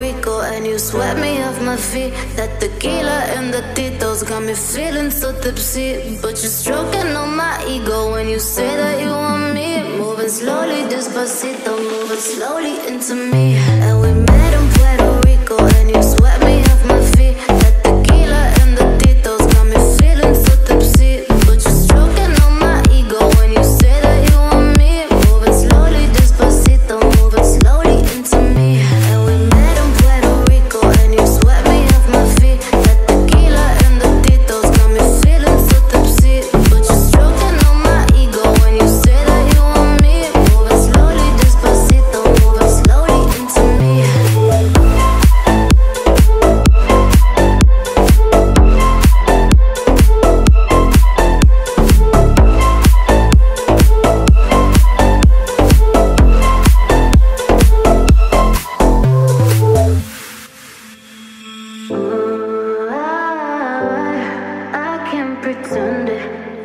Rico, and you swept me off my feet. That tequila and the Tito's got me feeling so tipsy. But you're stroking on my ego when you say that you want me. Moving slowly, despacito, moving slowly into me. And we met in Puerto Rico, and you swept me off my feet. That tequila and the Tito's got me feeling so tipsy. But you're stroking on my ego when you say that you want me. Moving slowly, despacito, moving slowly into me.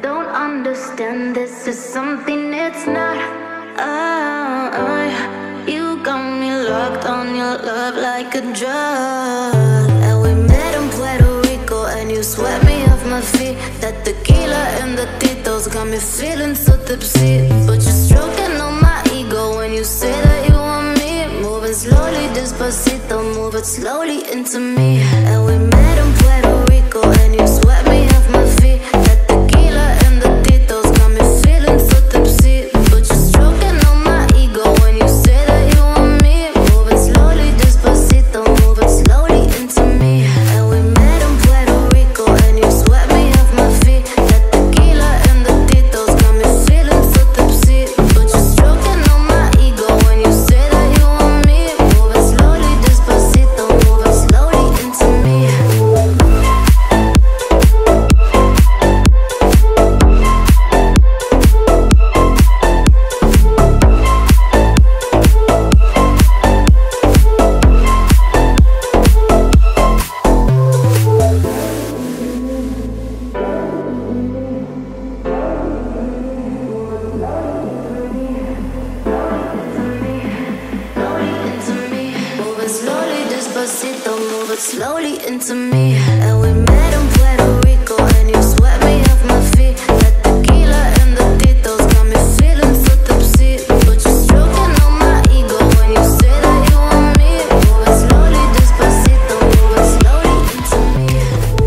Don't understand, this is something it's not. You got me locked on your love like a drug. And we met in Puerto Rico, and you swept me off my feet. That tequila and the Tito's got me feeling so tipsy. But you're stroking on my ego when you say that you want me. Moving slowly, despacito, move it slowly into me. And we met in Puerto Rico, and you swept me off my feet. Despacito, move it slowly into me. And we met in Puerto Rico, and you swept me off my feet. That tequila and the Tito's got me feeling so tipsy. But you're stroking on my ego when you say that you want me. Move it slowly, despacito, move it slowly into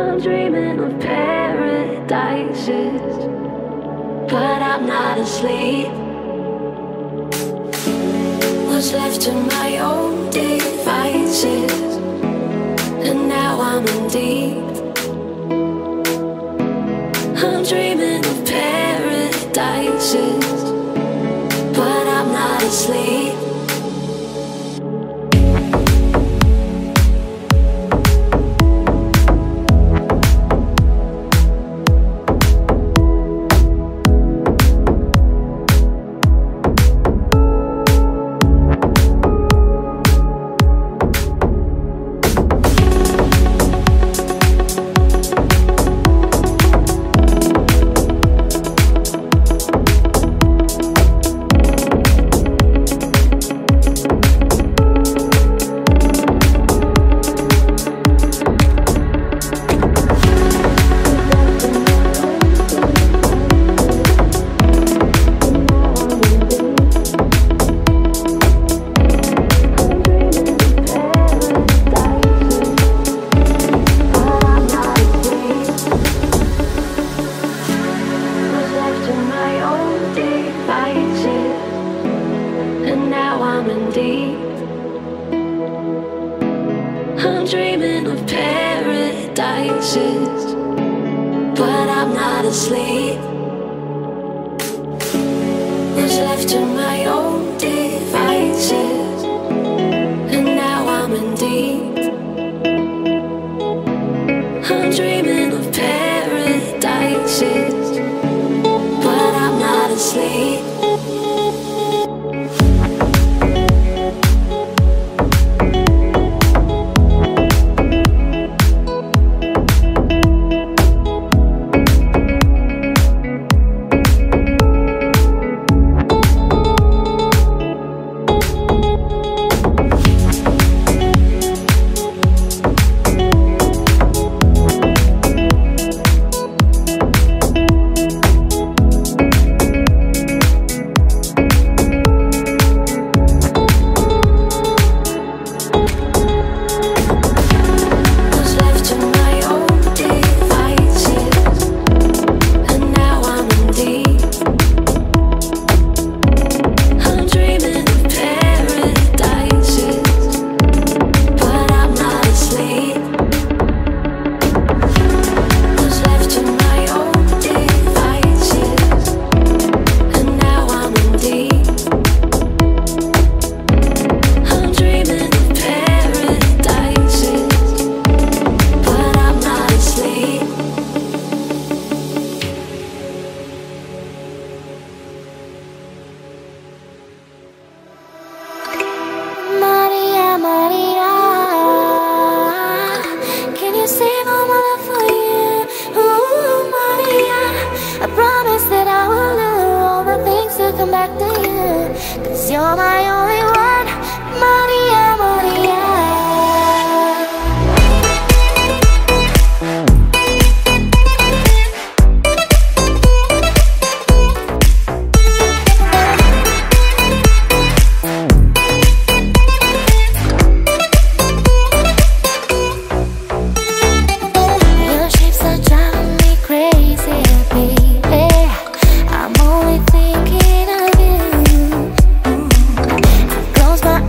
I'm dreaming of paradises, but I'm not asleep. Was left to my own devices, and now I'm in deep. I'm dreaming of paradises, but I'm not asleep.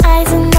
Eyes and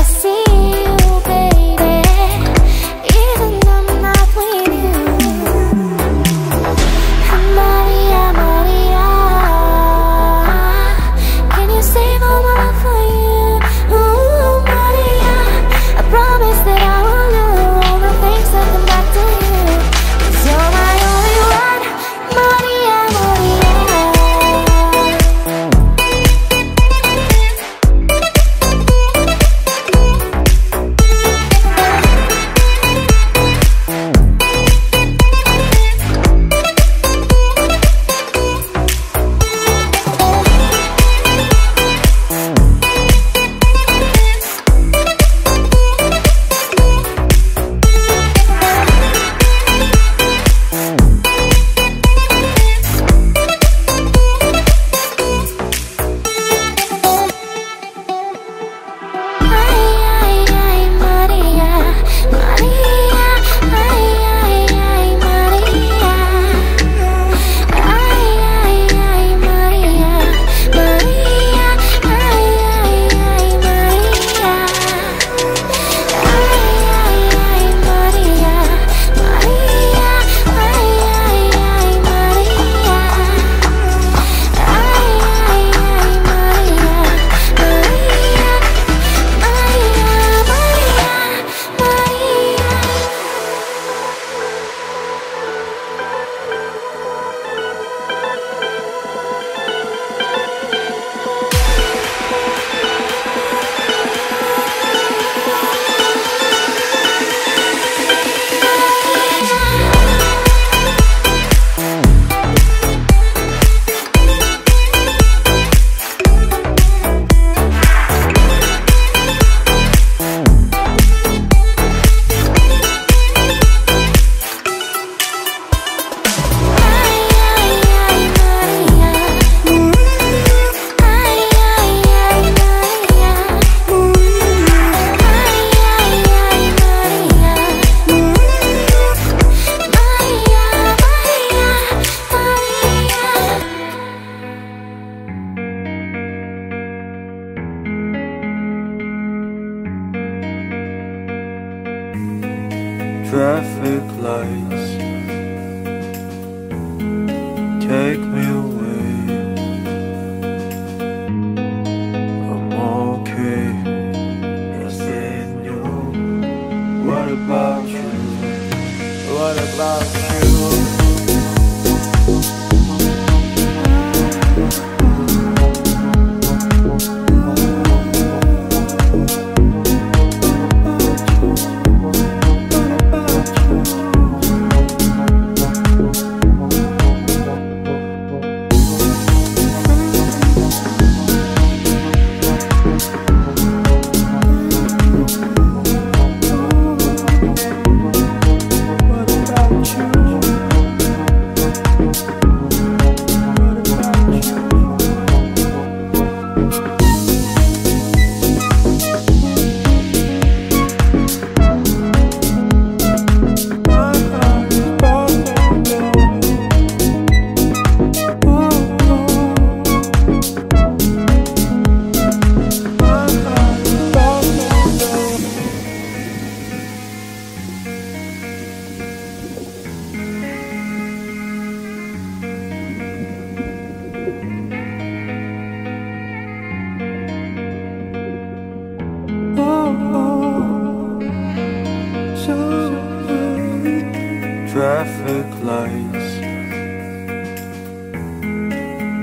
traffic lights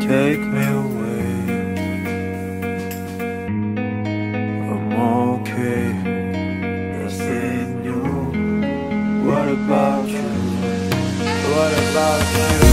take me away. I'm okay, nothing new. What about you? What about you?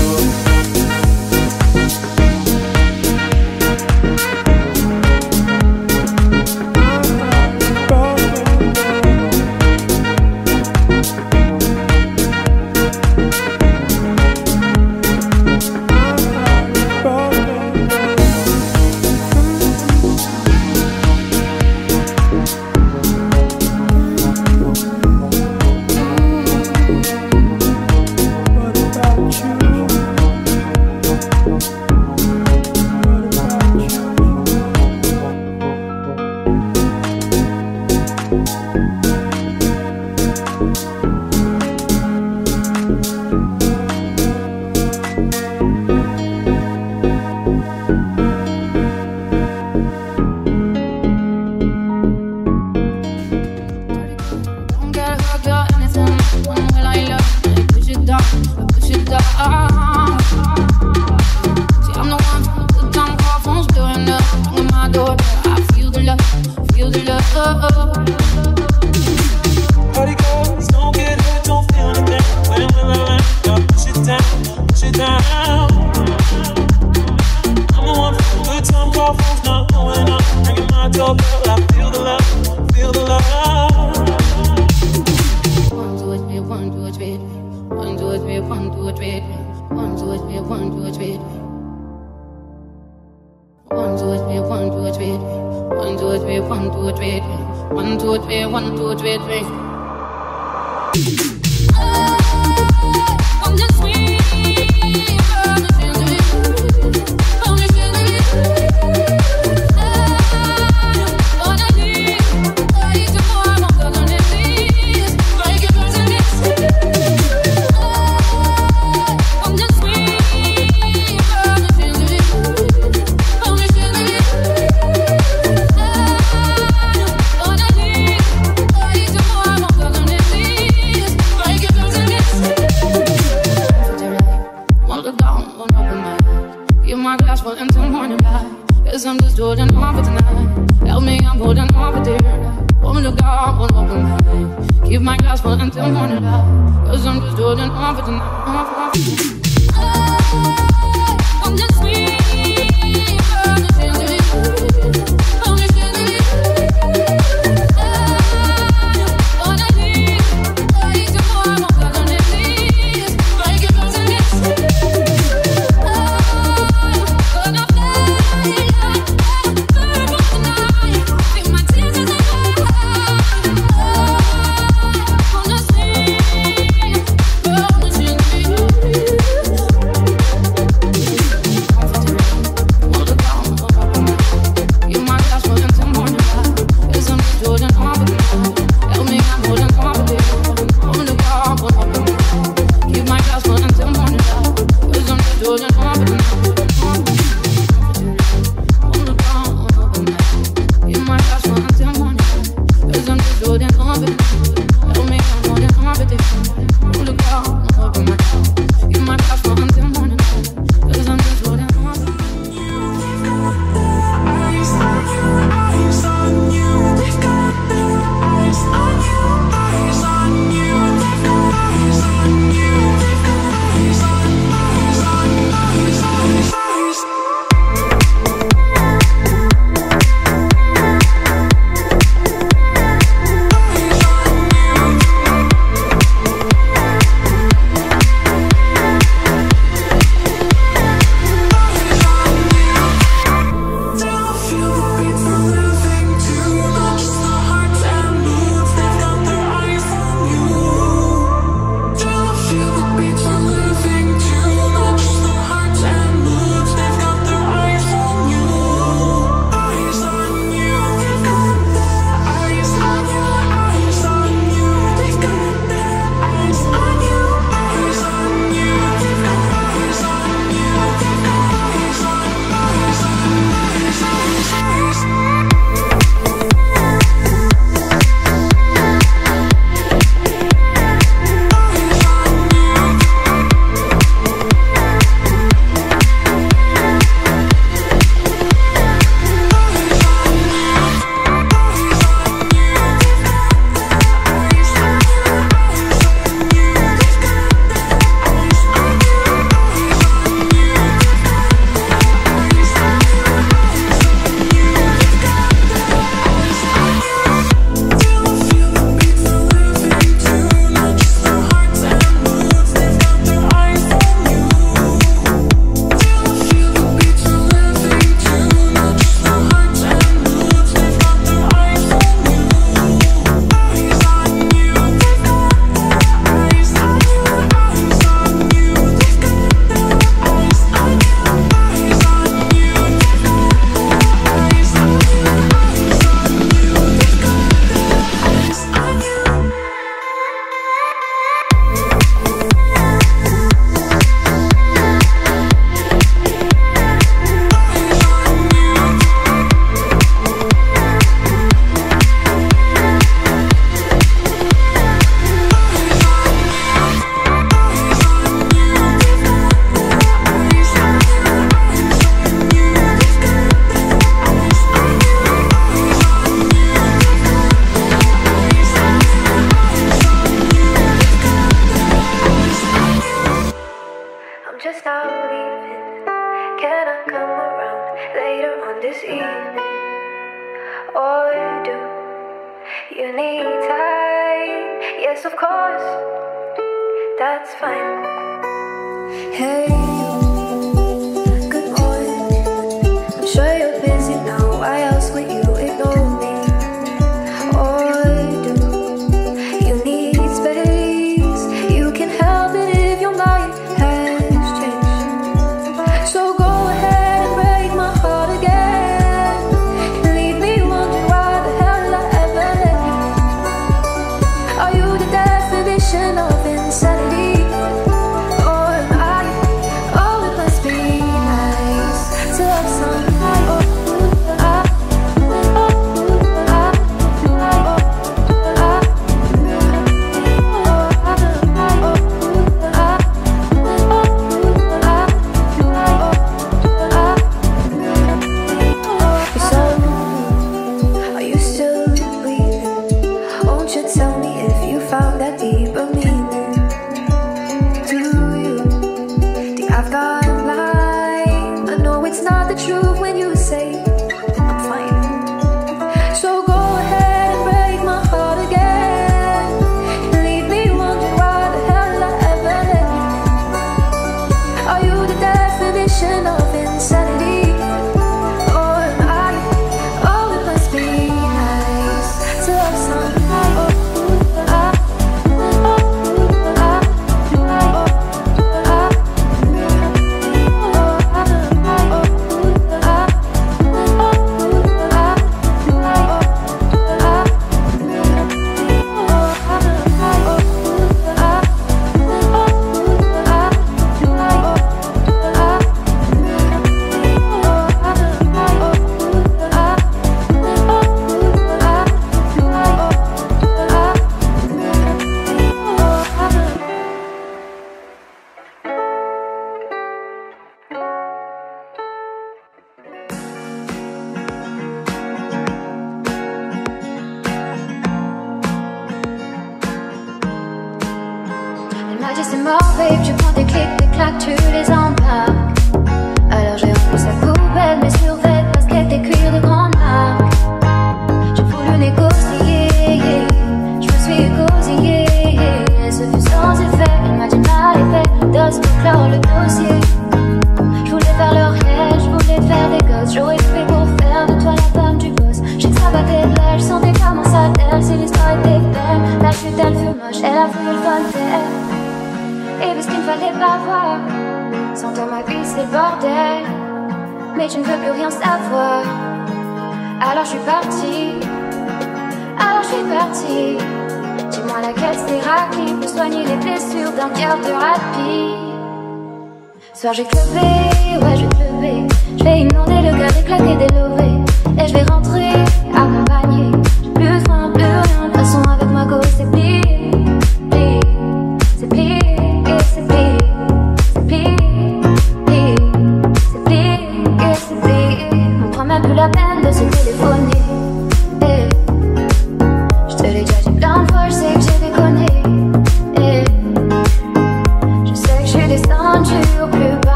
just stop leaving? Can I come around later on this evening? Or do you need time? Yes, of course, that's fine. Hey, good morning. I'm sure you're busy now. Why else would you ignore me? Or do you need space? You can help it if your mind has changed. So go ahead and break my heart again. Leave me wondering why the hell I ever lived. Are you the definition of insanity?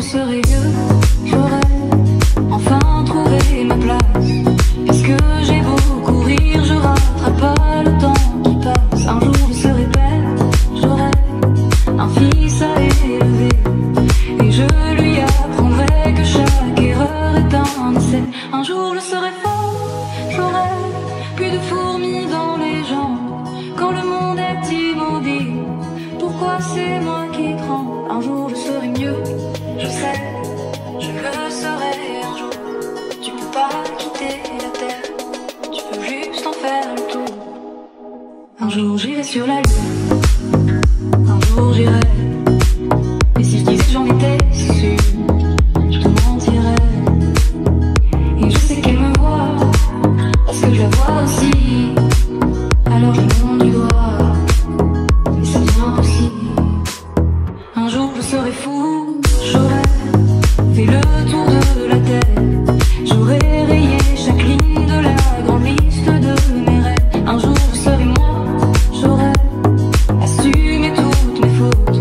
vous serez vieux, j'aurai enfin trouvé ma place. Est-ce que j'ai beau courir, je rattrape pas le temps qui passe. Un jour il se répète, j'aurai un fils à élever, et je lui apprendrai que chaque erreur est un essai. Un jour je serai fort, j'aurai plus de fourmis dans les jambes. Quand le monde est immobile, pourquoi c'est moi qui tremble. Un jour je serai mieux, je sais, je le serai un jour. Tu peux pas quitter la terre, tu peux juste en faire le tour. Un jour j'irai sur la lune, un jour j'irai. Et si je disais que j'en étais sûre, je te mentirais. Et je sais qu'elle me voit, parce que je la vois aussi. Alors je me montre du doigt, et ça vient aussi. Un jour je serai fou, j'aurai fait le tour de la terre, j'aurai rayé chaque ligne de la grande liste de mes rêves. Un jour je serai moi, j'aurai assumé toutes mes fautes.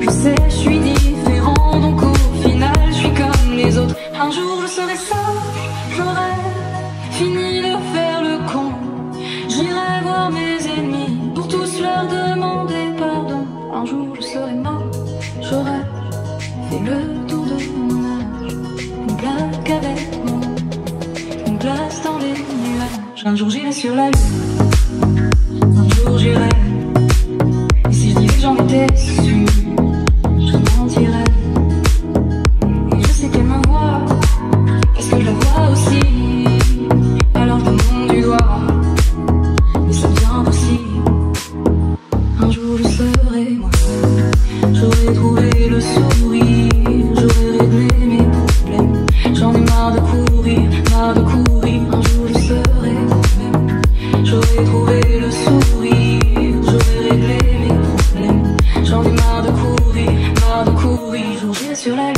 Je sais, je suis différent, donc au final je suis comme les autres. Un jour je serai sage, j'aurai fini de faire le con. J'irai voir mes ennemis pour tous leur demander pardon. Un jour je serai mort, j'aurai fait le tour de mon âge. Une blague avec moi, une glace dans les nuages. Un jour j'irai sur la lune, un jour j'irai. Et si je disais que j'en étais sûre, je mentirais. Et je sais qu'elle me voit, parce que je la vois aussi. Alors je te montre du doigt, mais ça vient aussi. Un jour je serai moi, j'aurai trouvé le sourire, j'aurai réglé mes problèmes. J'en ai marre de courir, marre de courir. Un jour je serai moi-même, j'aurai trouvé le sourire, j'aurai réglé mes problèmes. J'en ai marre de courir, un jour j'irai sur la lune.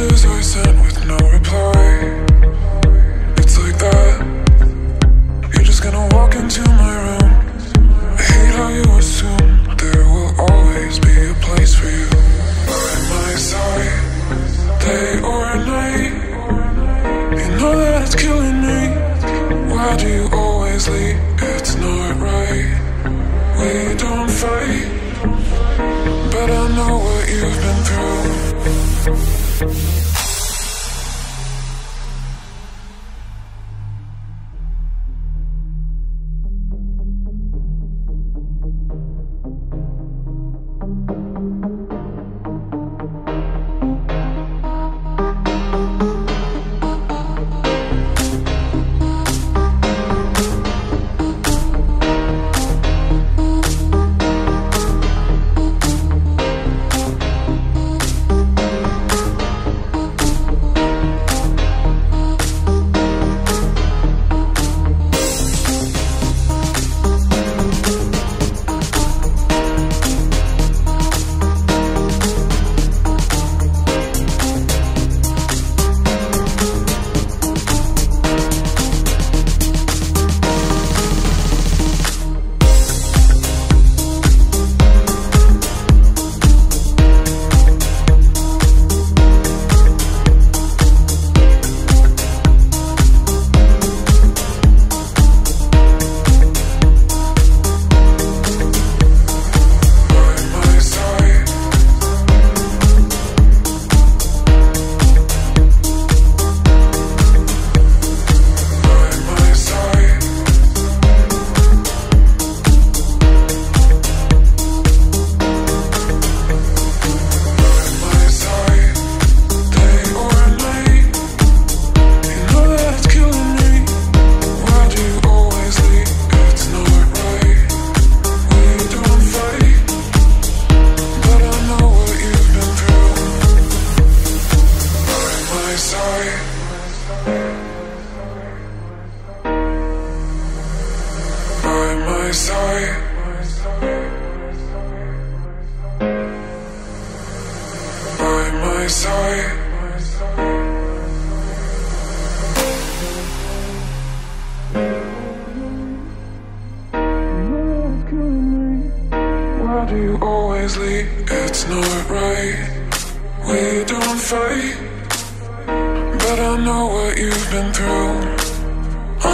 messages I sent with no reply. It's like that. You're just gonna walk into my room. I hate how you assume there will always be a place for you by my side, day or night. You know that it's killing me. Why do you always leave? It's not right. We don't fight, but I know what you've been through.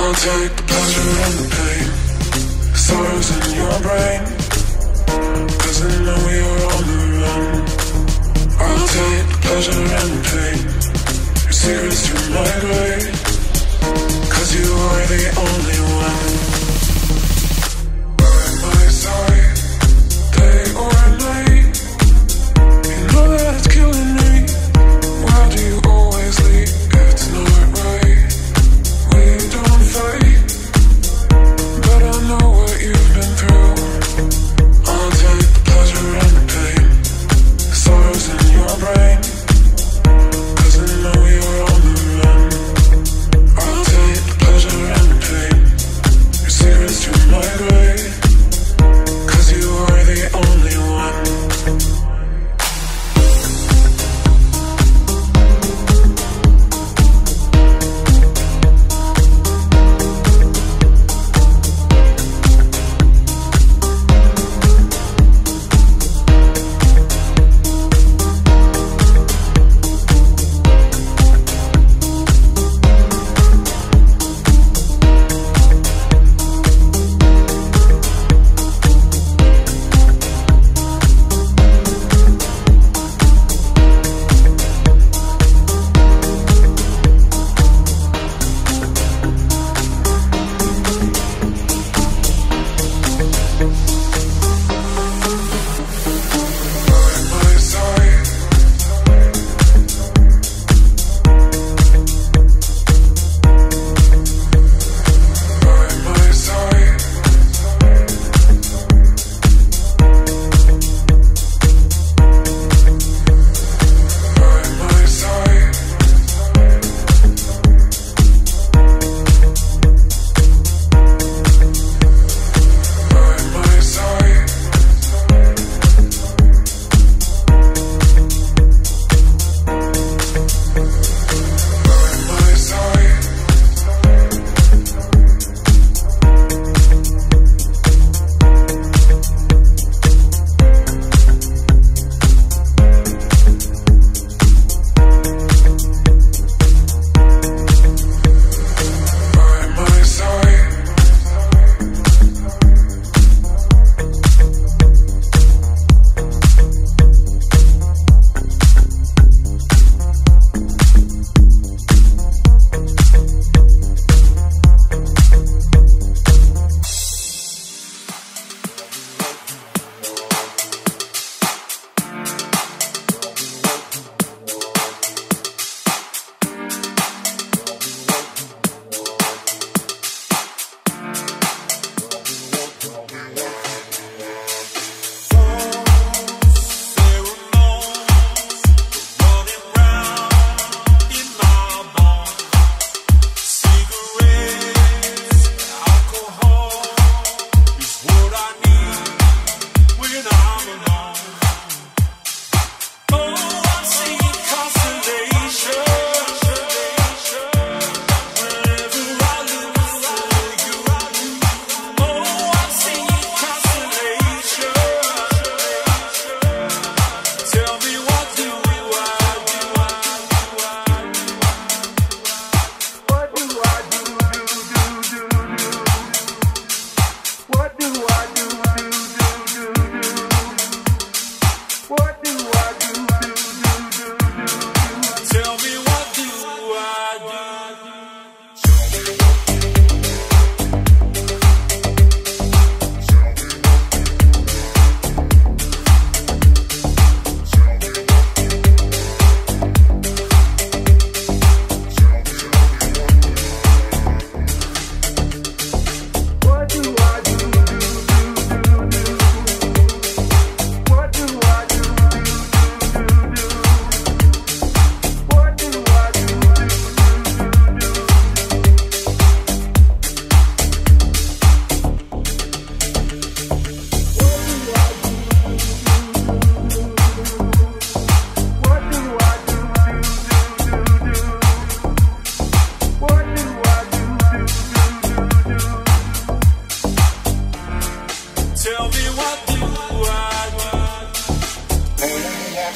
I'll take the pleasure and the pain.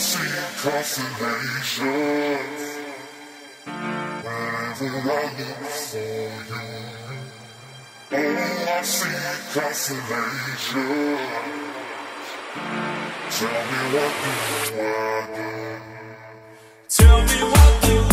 see constellations wherever I look for you. Oh, I see constellations. Tell me what do I do? Tell me what do I do?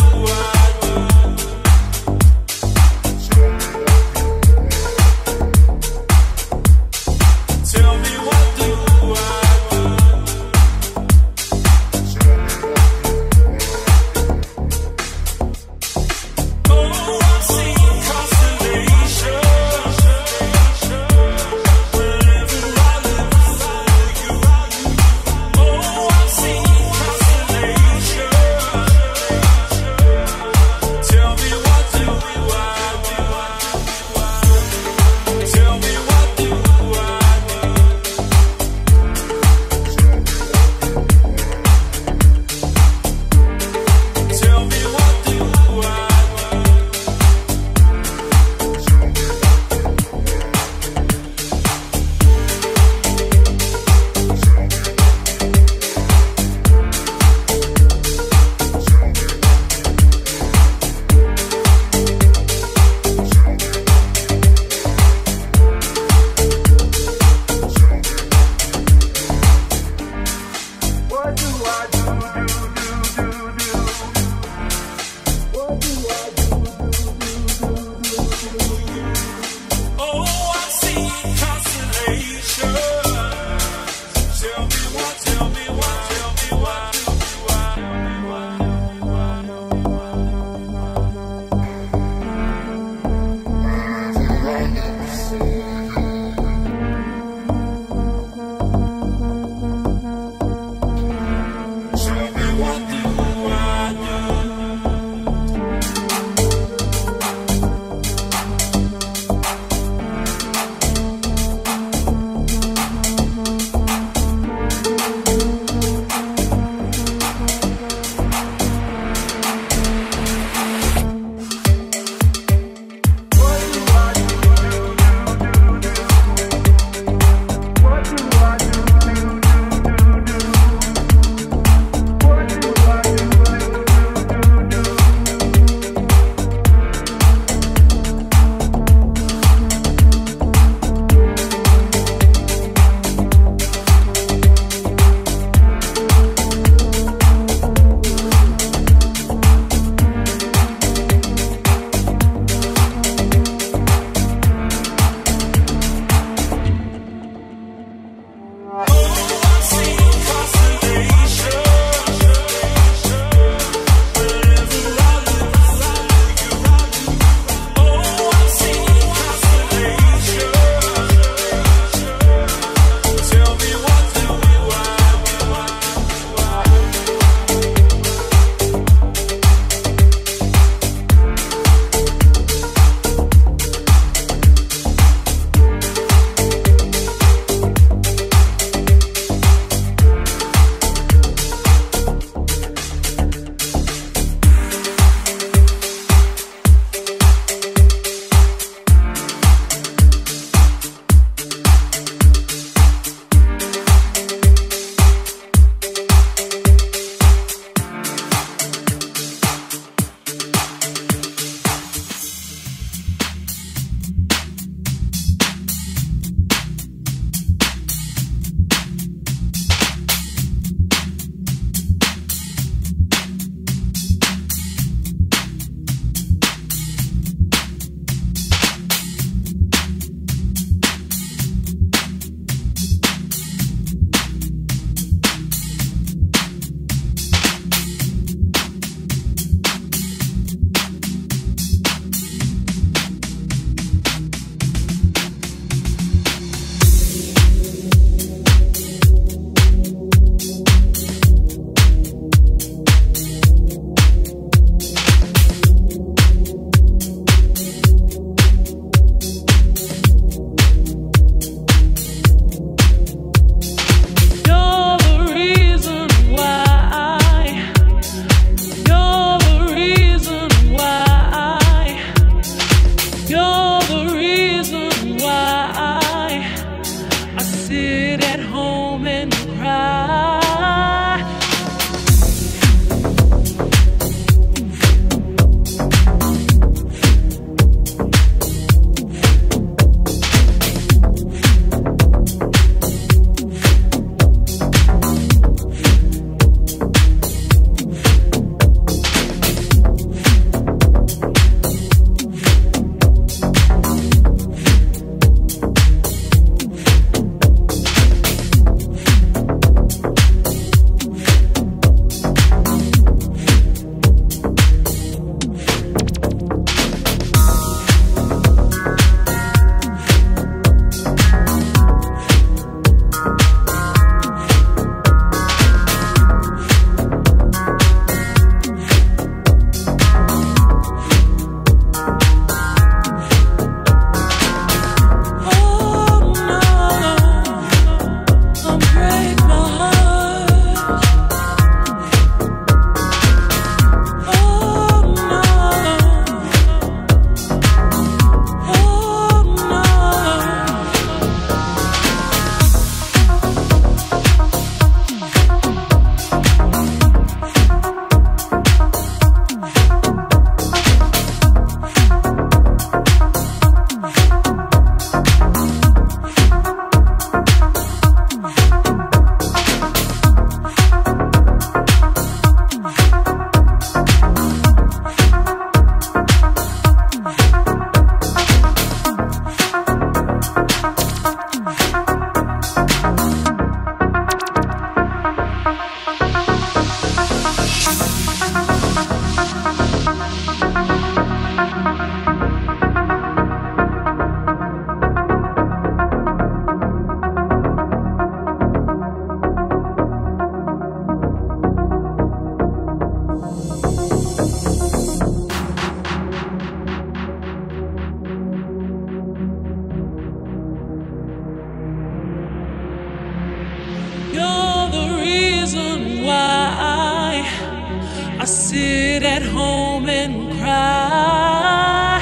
I sit at home and cry,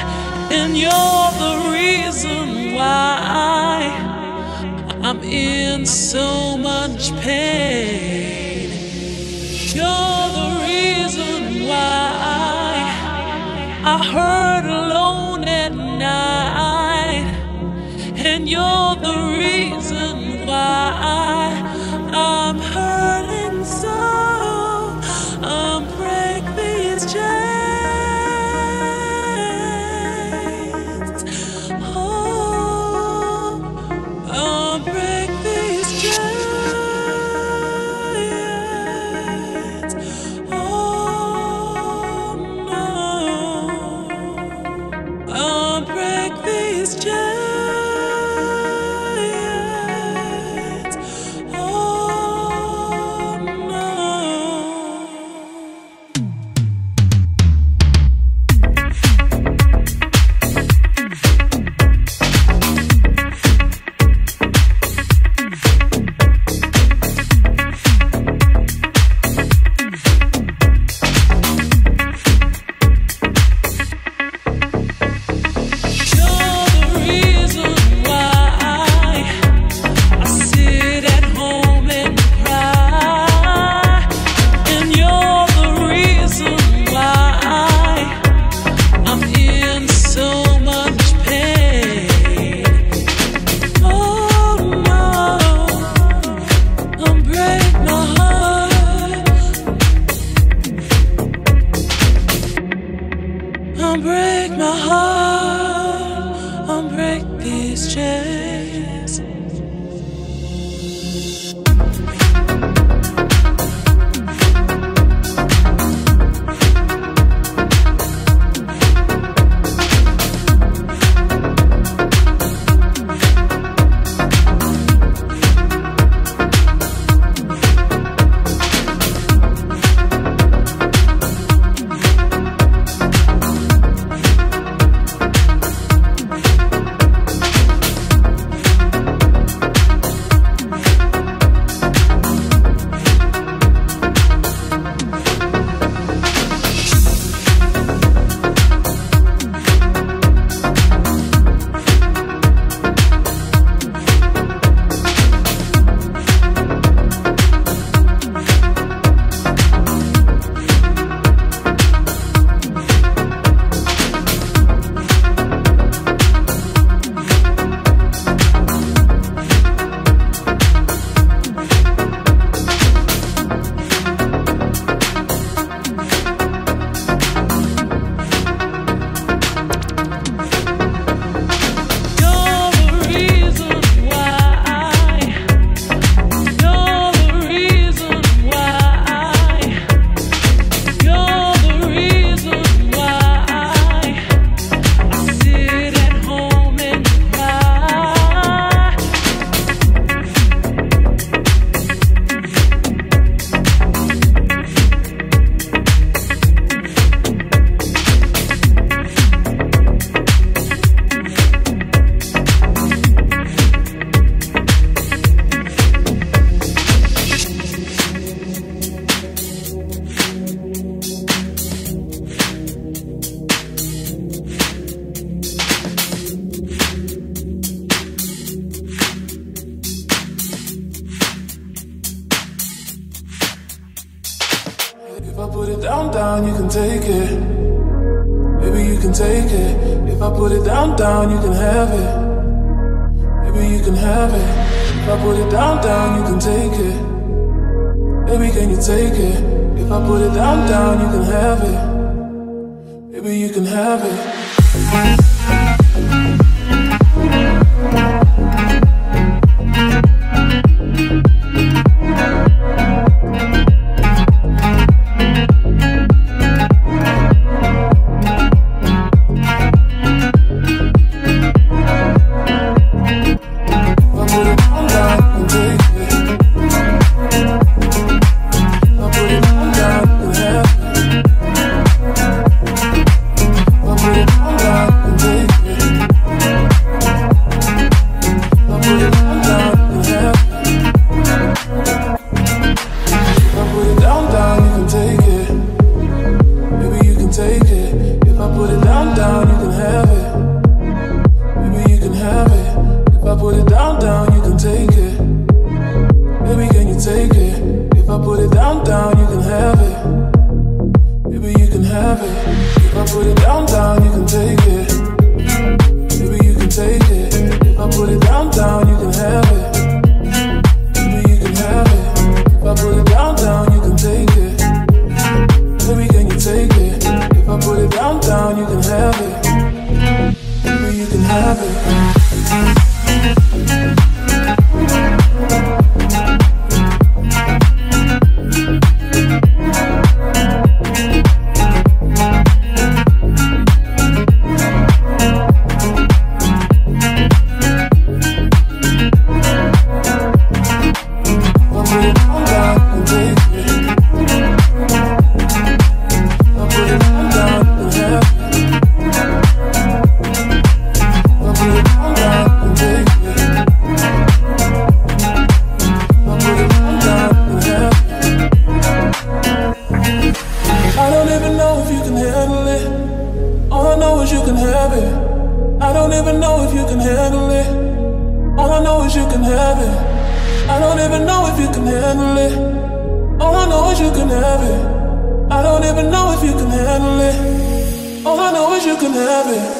and you're the reason why I'm in so much pain. You're the reason why I hurt alone at night, and you're the reason why I'm hurting so. Break these chains. Oh, break these chains. Oh no, break these chains. Break my heart, break these chains. If I put it down, down, you can take it. Maybe you can take it. If I put it down, down, you can have it. Maybe you can have it. If I put it down, down, you can take it. Maybe can you take it? If I put it down, down, you can have it. Maybe you can have it. have it. I don't even know if you can handle it. All I know is you can have it. I don't even know if you can handle it. All I know is you can have it.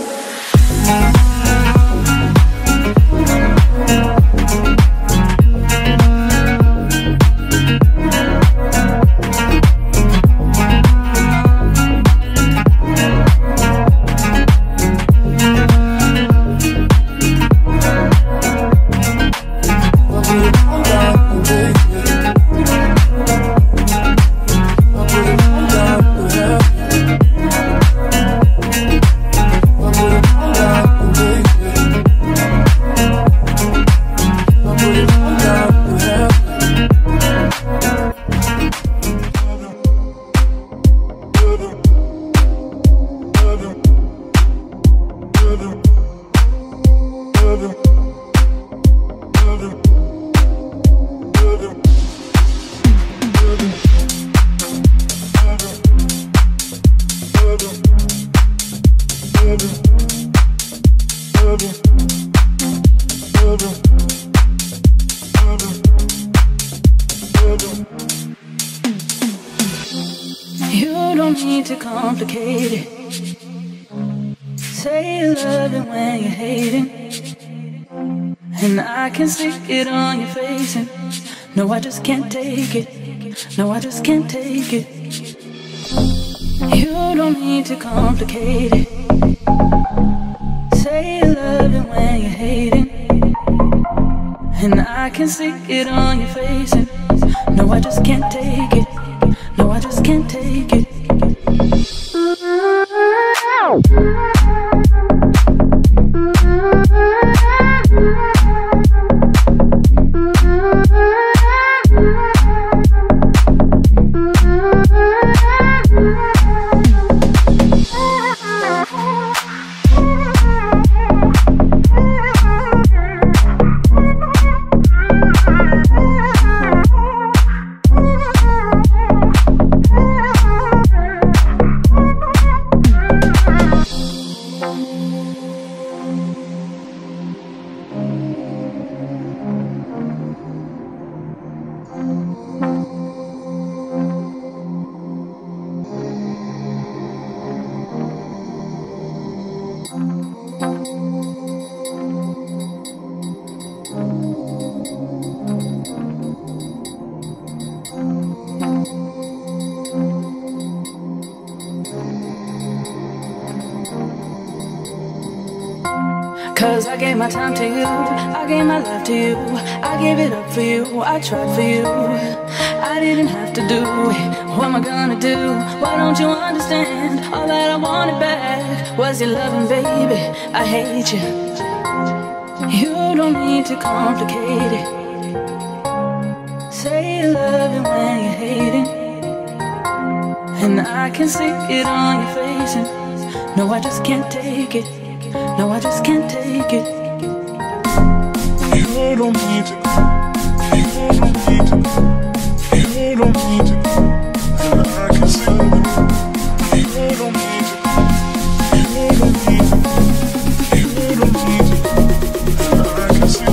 No, I just can't take it. No, I just can't take it. You don't need to complicate it. Say you love it when you hate it, and I can see it on your face. And no, I just can't take it. No, I just can't take it. I gave my time to you, I gave my love to you, I gave it up for you, I tried for you. I didn't have to do it, what am I gonna do? Why don't you understand, all that I wanted back was your loving, baby, I hate you. You don't need to complicate it. Say you love it when you hate it, and I can see it on your face. And no, I just can't take it. No, I just can't take it. You don't need it. You don't need it. You don't need it. I can see it. You don't need it. You don't need it. You don't need it. I can see it.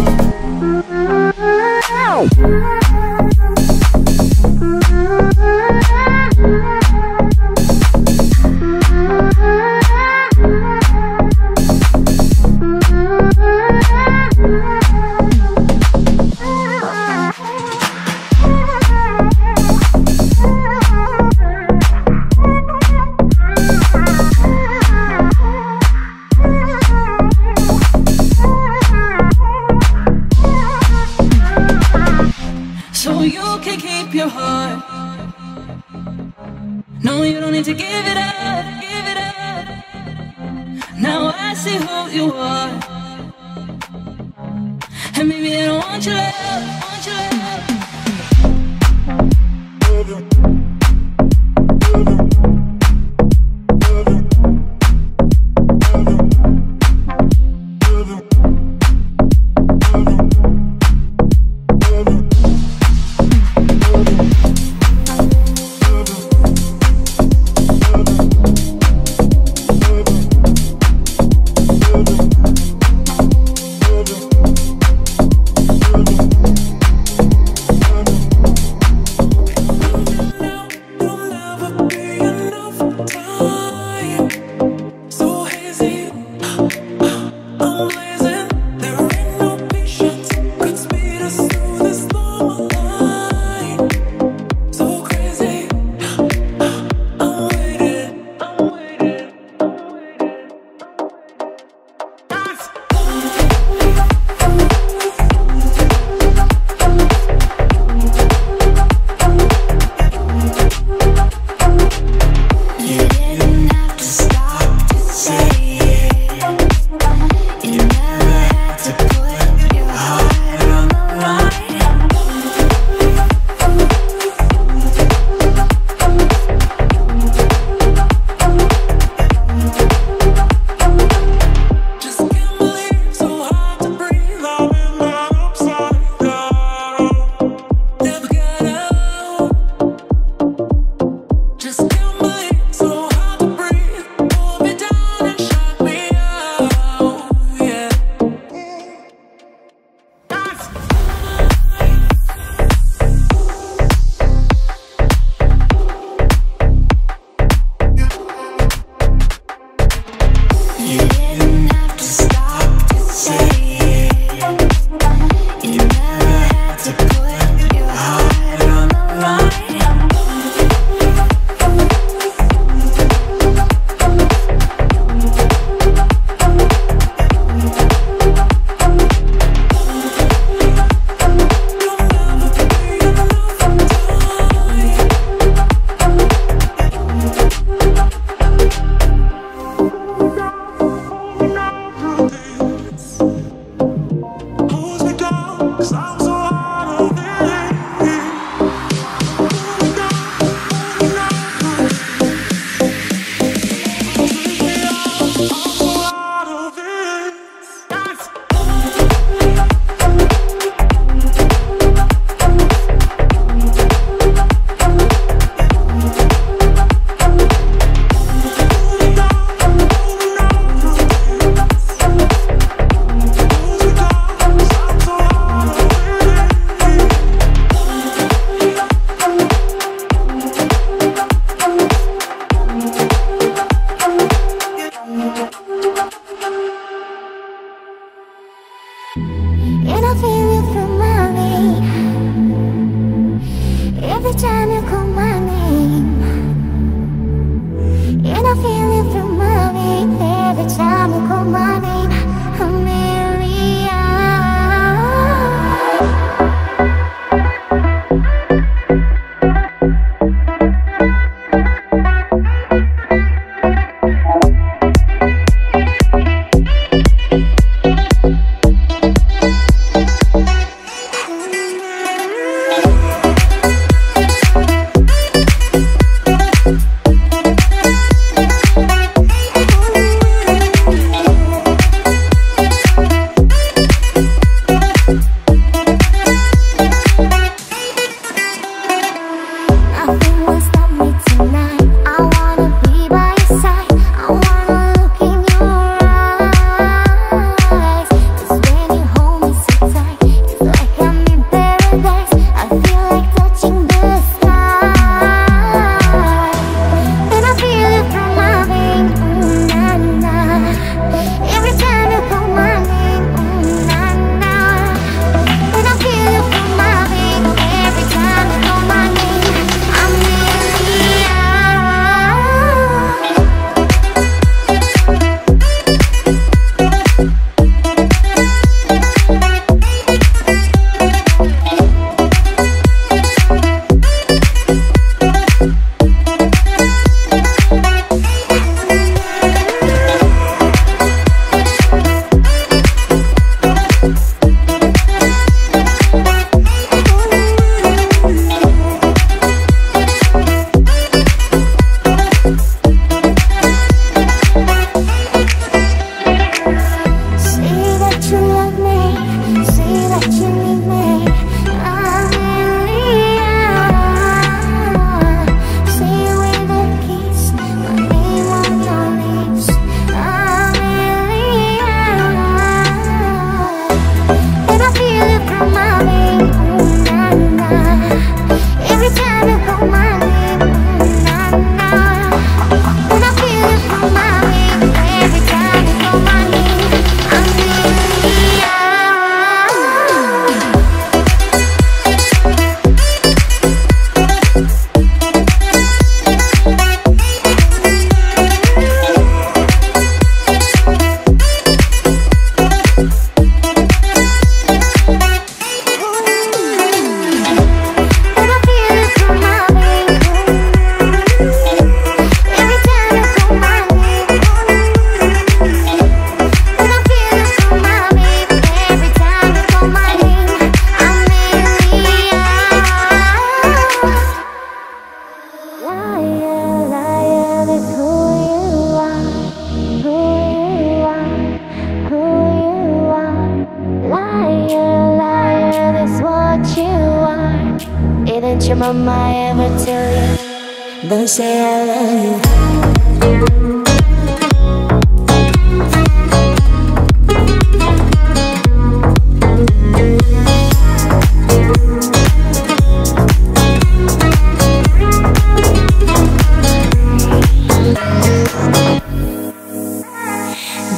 mama ever tell you? Don't say I love you.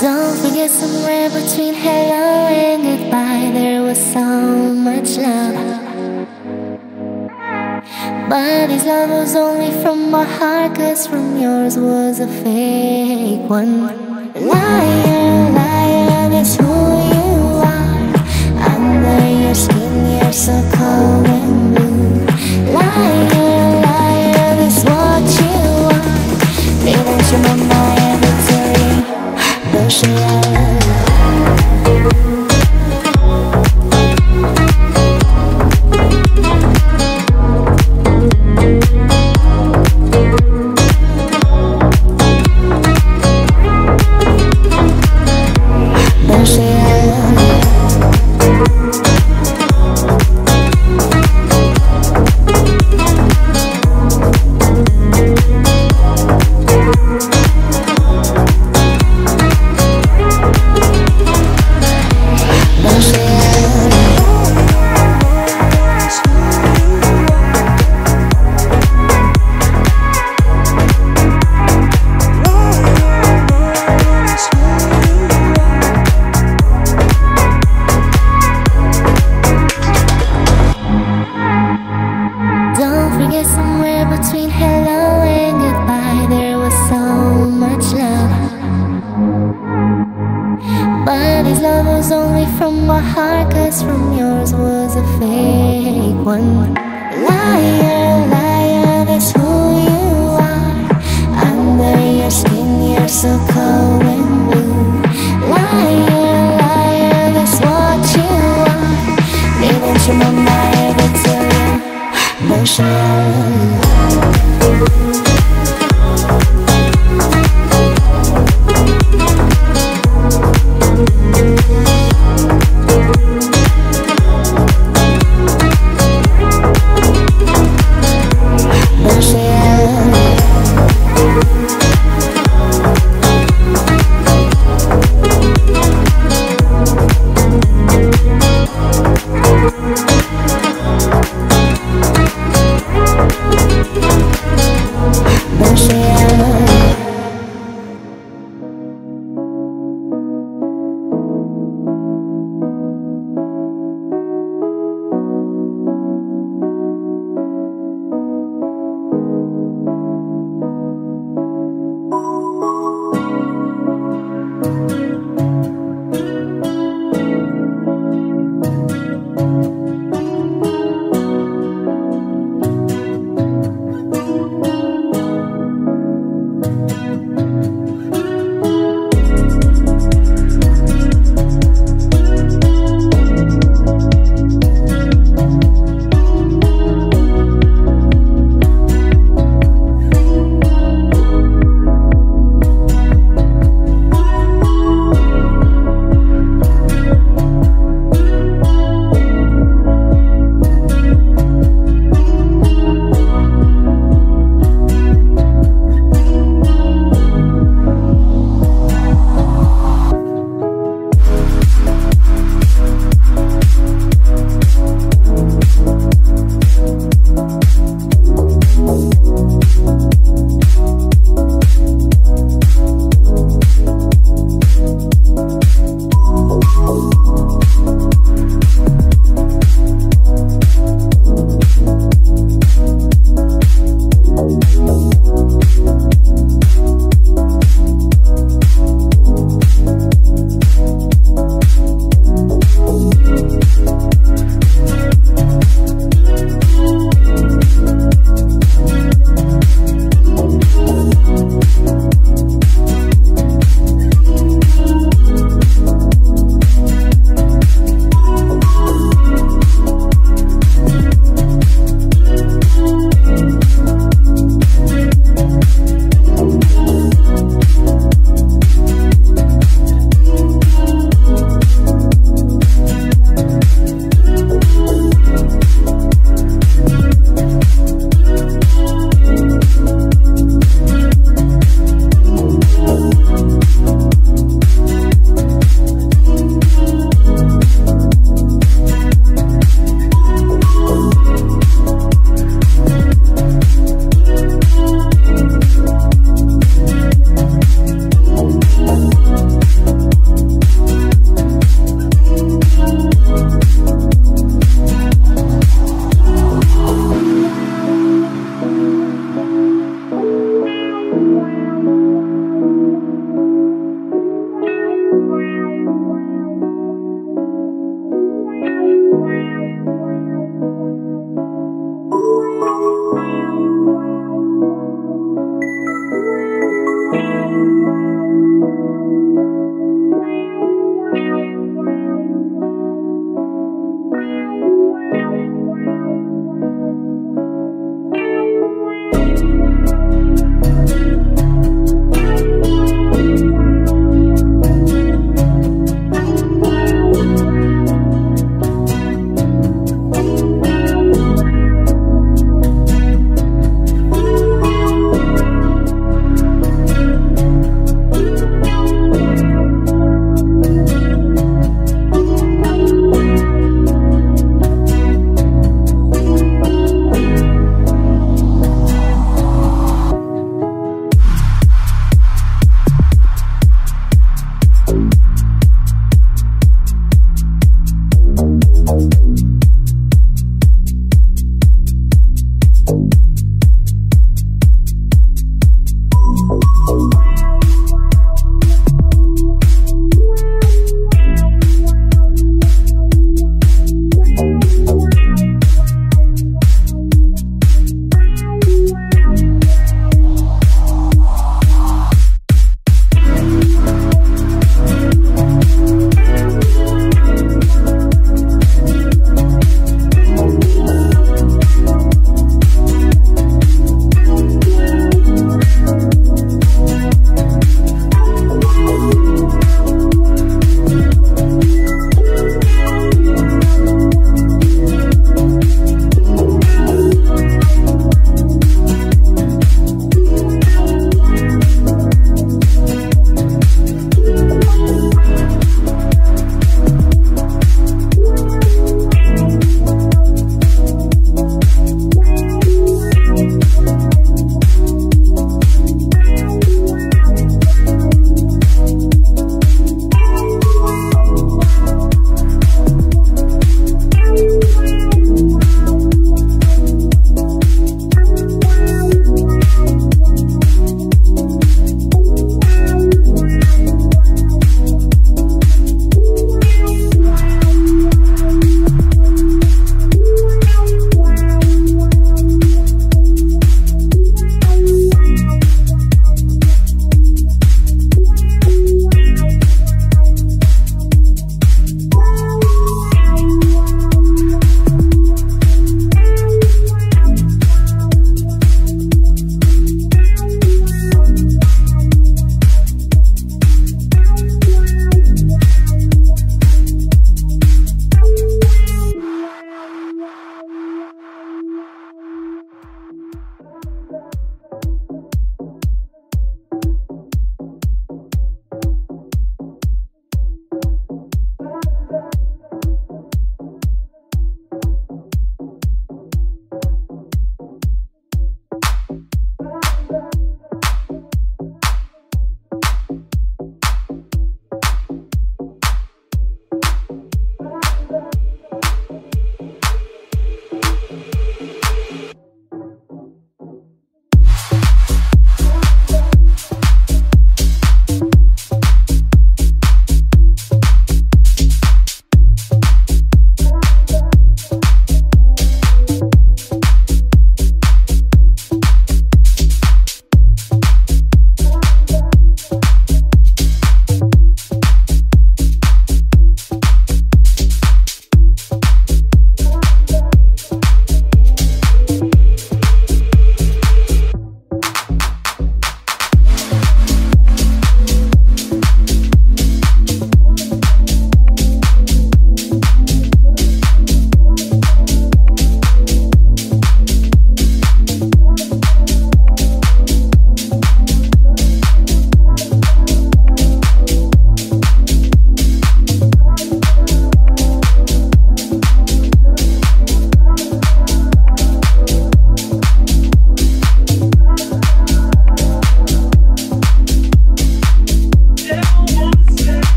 Don't forget somewhere between hello and goodbye there was so much love. But this love was only from my heart, cause from yours was a fake one. Liar, liar, that's who you are. Under your skin you're so cold and blue. Liar, liar, that's what you are. Didn't you know my every day? Don't say I love you.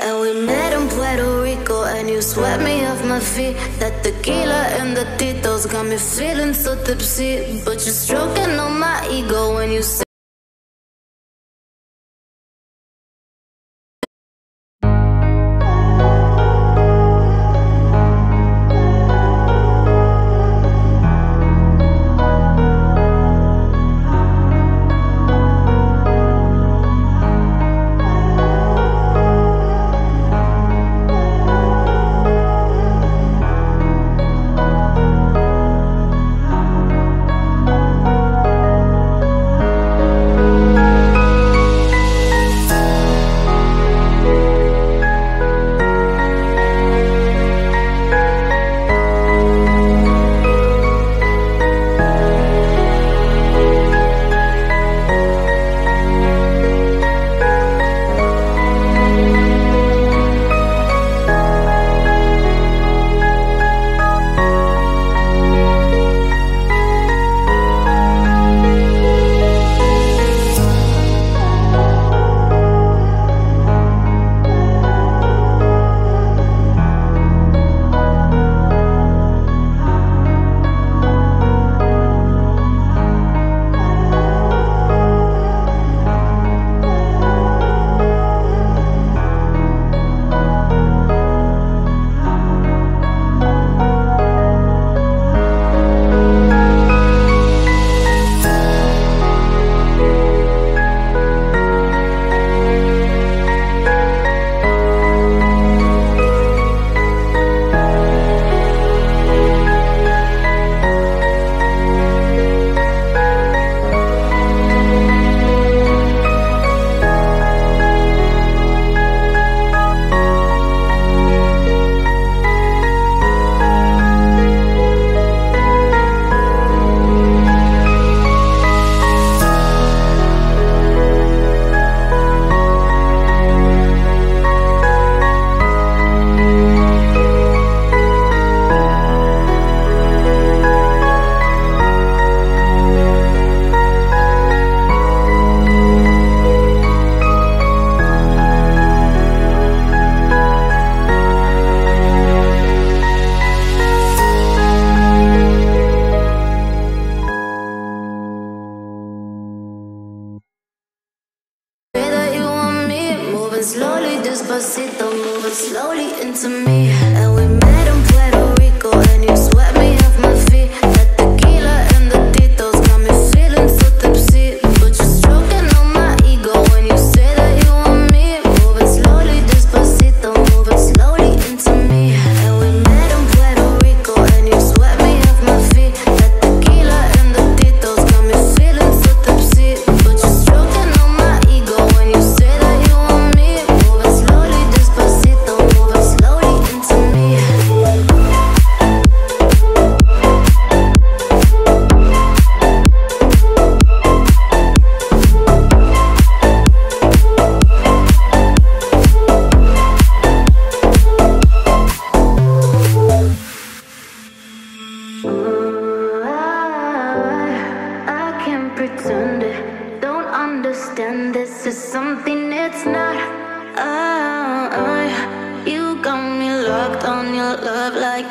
And we met in Puerto Rico, and you swept me off my feet. That tequila and the Tito's got me feeling so tipsy, but you're stroking on my ego when you say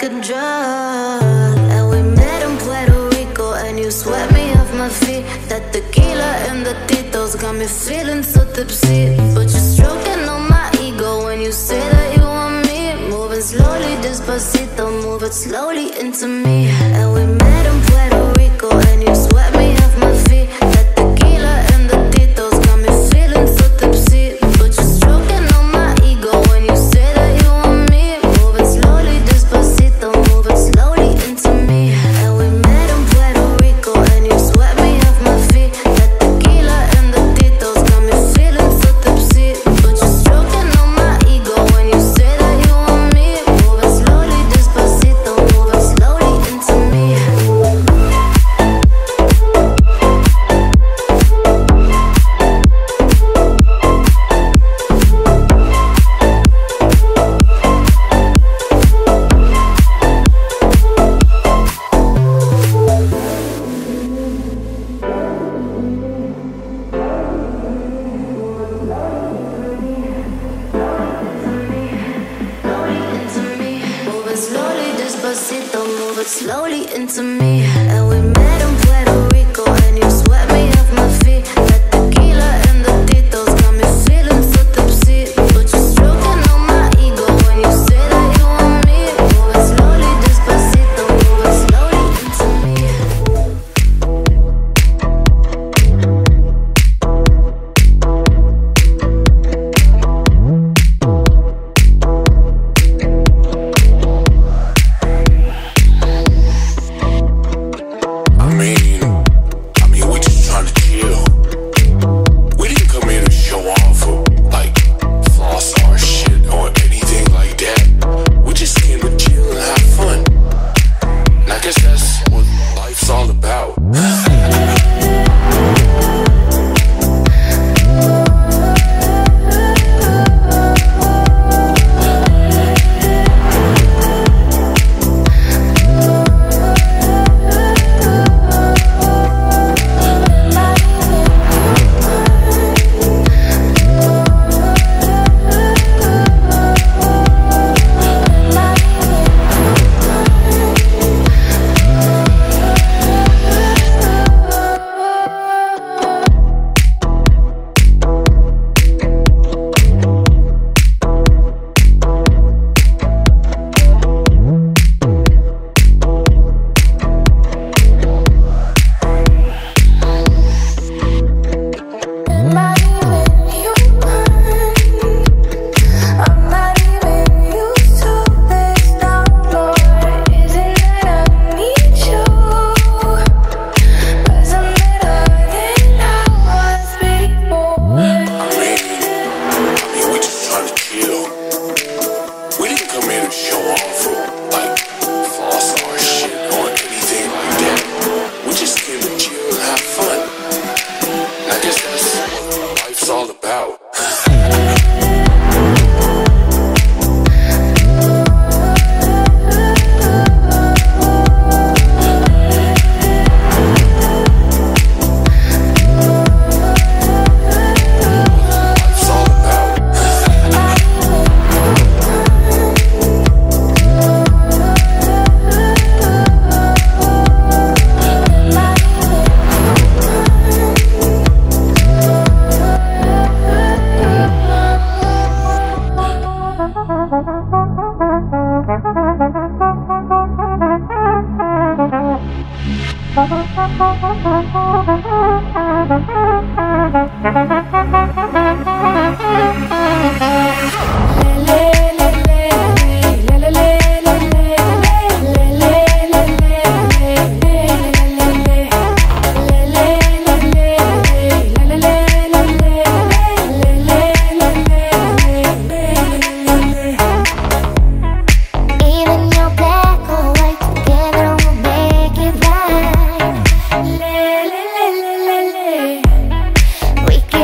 like a drug. And we met in Puerto Rico, and you swept me off my feet. That tequila and the Tito's got me feeling so tipsy. But you're stroking on my ego when you say that you want me. Moving slowly, despacito, move it slowly into me. And we met in Puerto Rico, and you swept me off my feet. That tequila and the Tito's got me feeling so tipsy. But you're stroking on my ego when you say that you want me. Move it slowly, despacito, move it slowly into me. And we met in Puerto Rico, and you swept me off my feet. That tequila and the Tito's got me feeling so tipsy. But you're stroking on my ego when you say that you want me. Move it slowly, despacito, move it slowly into me. Slowly, despacito, move it slowly into me. And we met in Puerto Rico, and you swept me off my feet. That tequila and the Tito's got me feeling so tipsy. But you're stroking on my ego when you say that you want me. Move it slowly, despacito, move it slowly into me.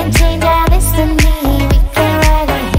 Change our destiny, we can write it.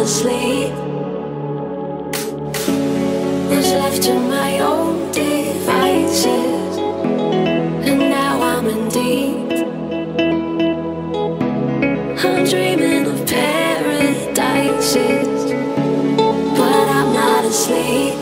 to sleep. Was left to my own devices, and now I'm in deep. I'm dreaming of paradises, but I'm not asleep.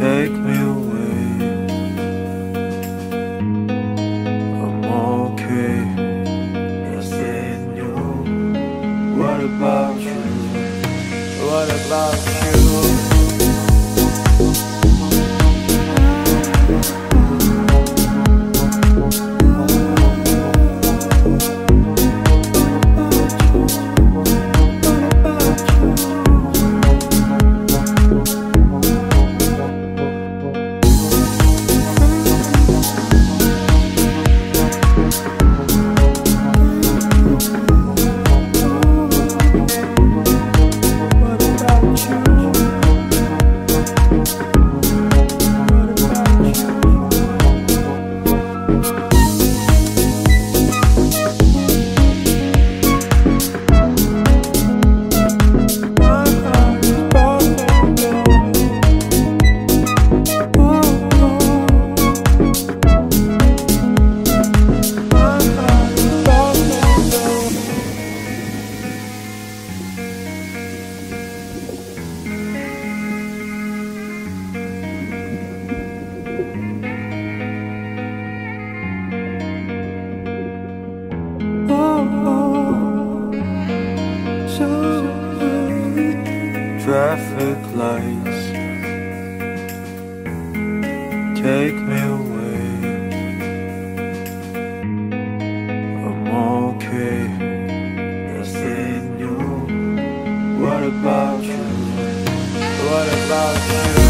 take me away. I'm okay. Yes, and you. What about you? What about you? Traffic lights take me away. I'm okay. Yes, and you. What about you? What about you?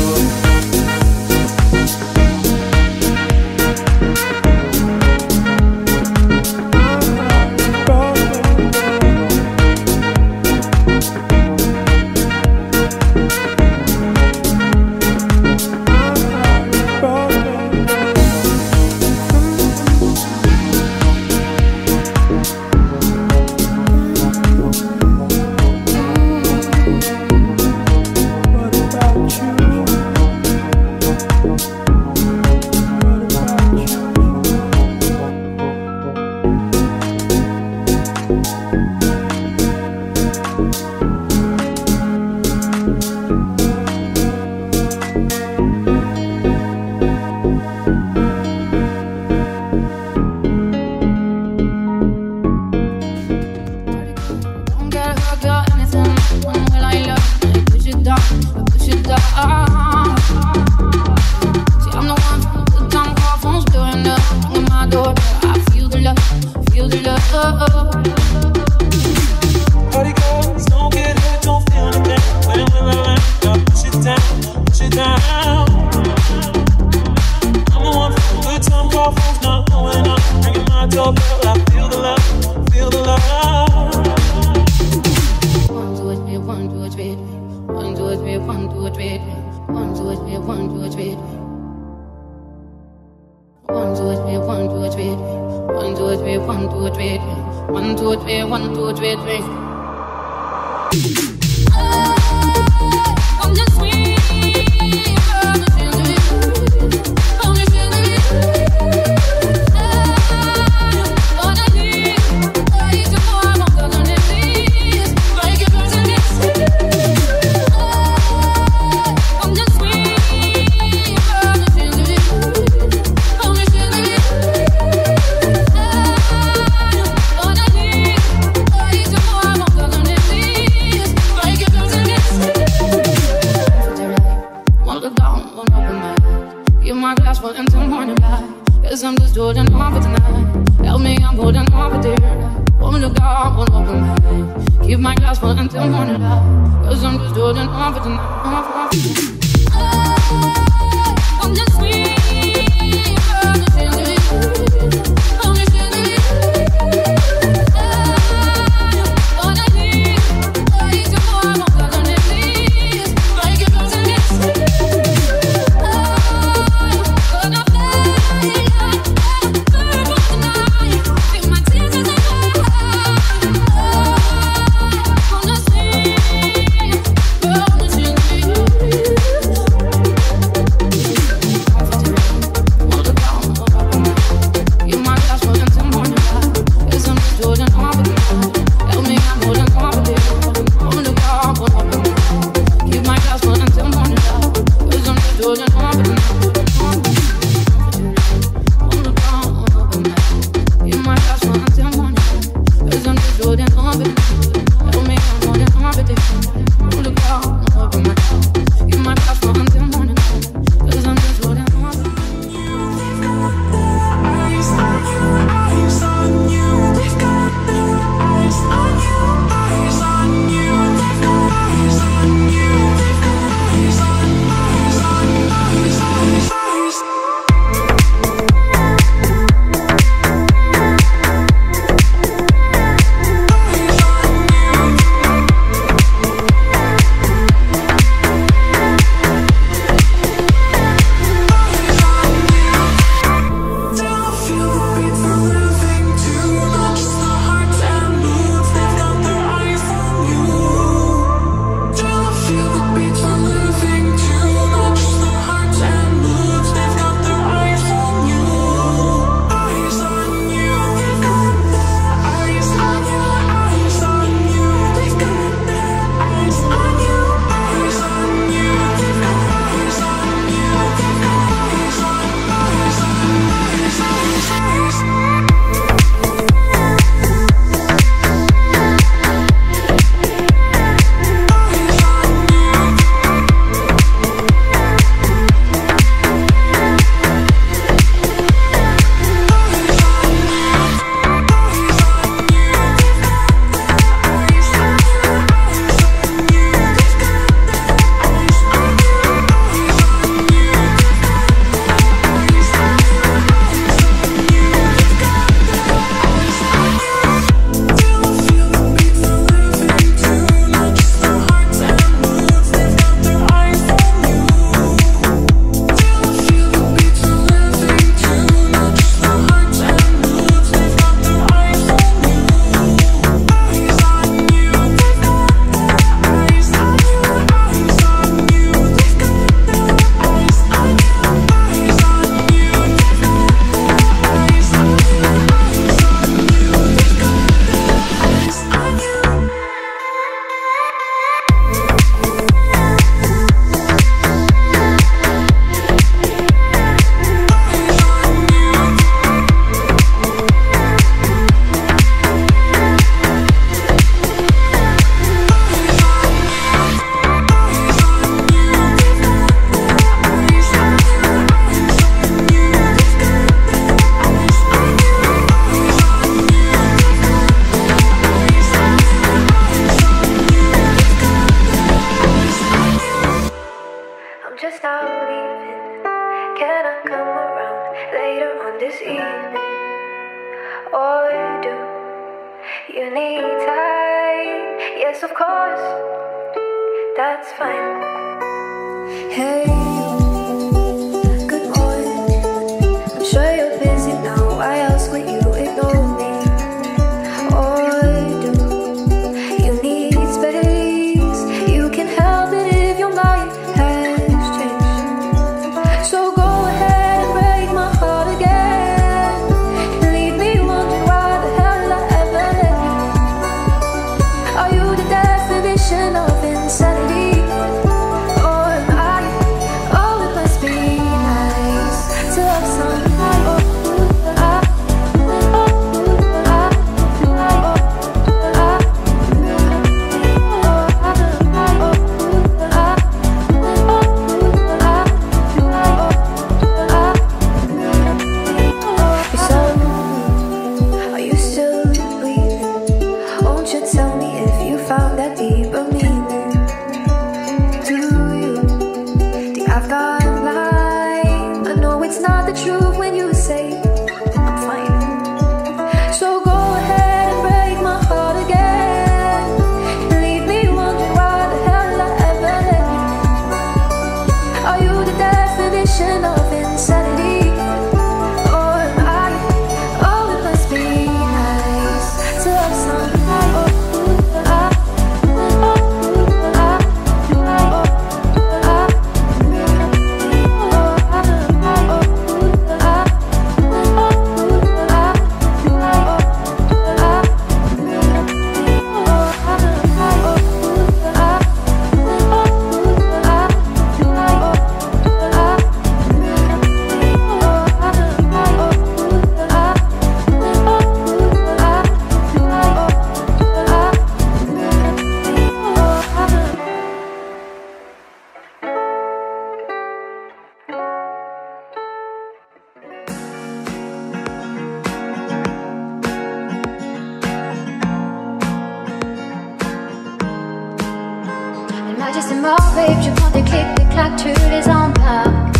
some more babe, je prends des clics, des claques, tu les embarques.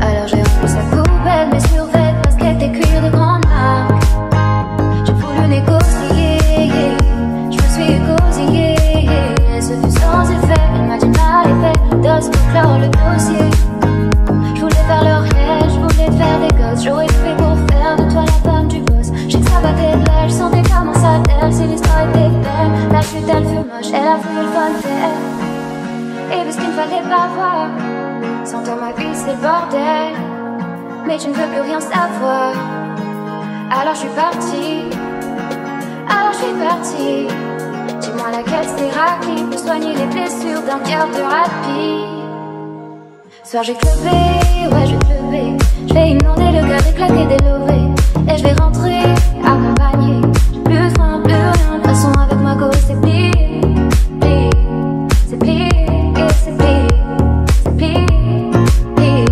Alors j'ai rempli sa poubelle, mes survêtements, basket et cuir de grande marque. J'ai voulu négocier, je me suis égosillée. Ce fut sans effet, elle m'a dit mal effet, d'os pour clore le dossier. Je voulais faire leur haie, je voulais faire des gosses, j'aurais fait pour faire de toi la femme du boss. J'ai cravaté de l'aile, je sentais comment ça t'aime, si l'histoire était belle. La chute elle fut moche, elle a voulu le fun faire. Et vu ce qu'il ne fallait pas voir, sans toi ma vie c'est le bordel. Mais je ne veux plus rien savoir, alors je suis partie, alors je suis partie. Dis-moi laquelle c'est rapide pour soigner les blessures d'un quart de rapide. Soir j'ai clubé, ouais j'ai clubé. Je vais inonder le gars, j'ai claqué des lovés. Et je vais rentrer, accompagnée. J'ai plus faim, plus rien. De façon avec ma go, c'est plié. C'est plié, c'est plié. C'est plié, c'est plié,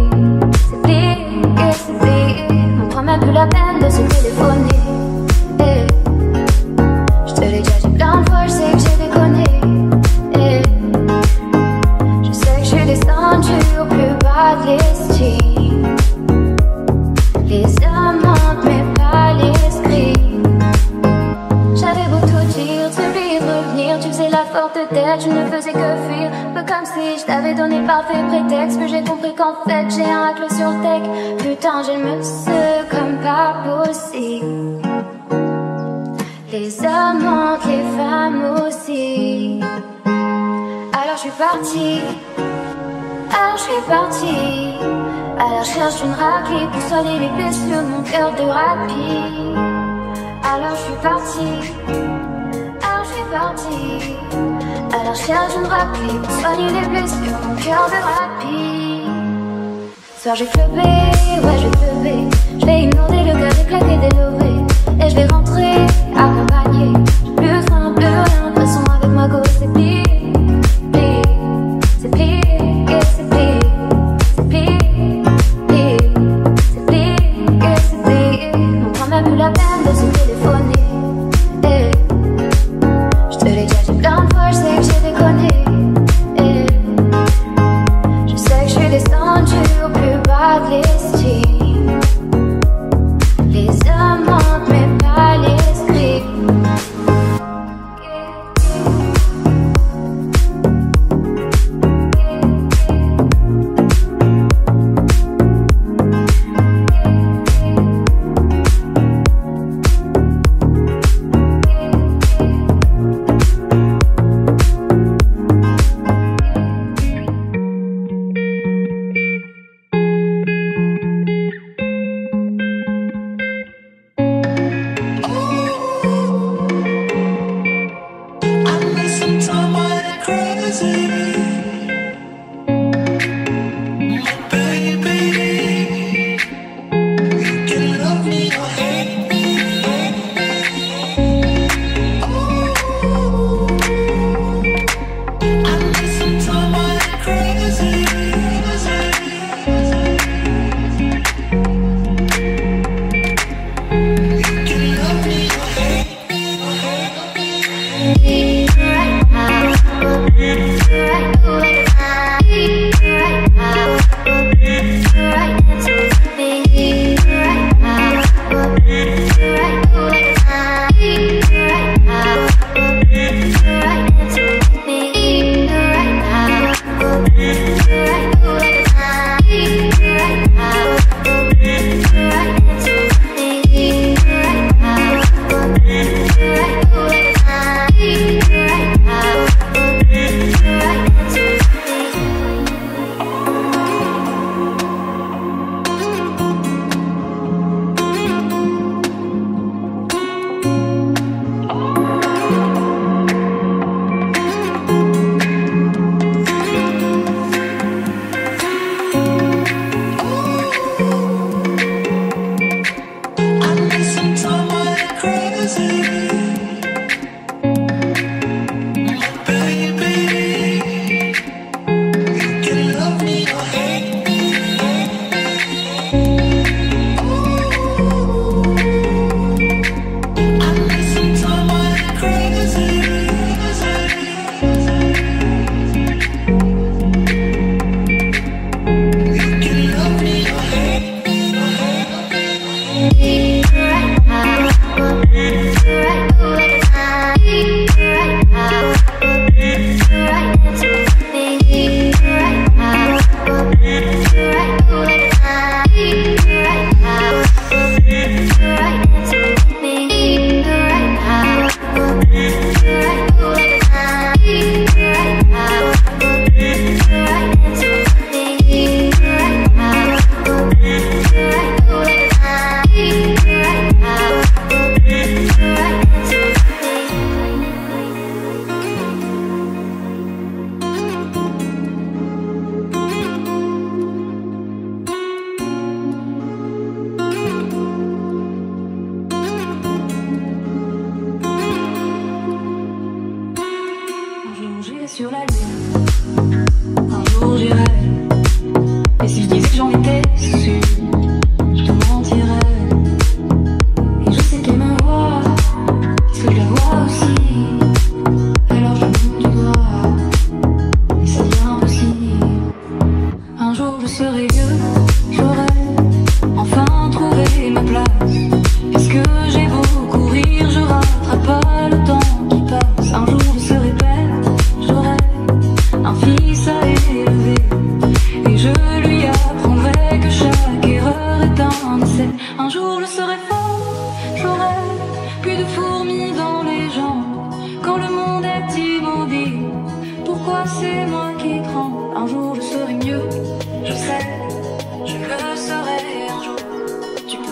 c'est plié. On prend même plus la peine de se téléphoner. Je ne faisais que fuir, peu comme si je t'avais donné parfait prétexte. Puis j'ai compris qu'en fait j'ai un racle sur tech. Putain, je me secoue comme pas possible. Les hommes manquent, les femmes aussi. Alors je suis partie, alors je suis partie. À la recherche d'une raclée pour soigner les blessures de mon cœur de rapide. Alors je suis partie, alors je suis partie. À la recherche d'une raclée pour soigner les blessures, mon cœur de rapide. Soir j'ai clubé, ouais j'ai clubé. Je vais inonder le gars, j'ai claqué des lovés. Et je vais rentrer, accompagnée. J'ai plus faim, plus rien. De toute façon avec ma go, c'est plié. C'est plié, c'est plié. C'est plié, c'est plié, c'est plié. On prend même plus la peine de se téléphoner. Descendu au plus bas de l'estime. Les amants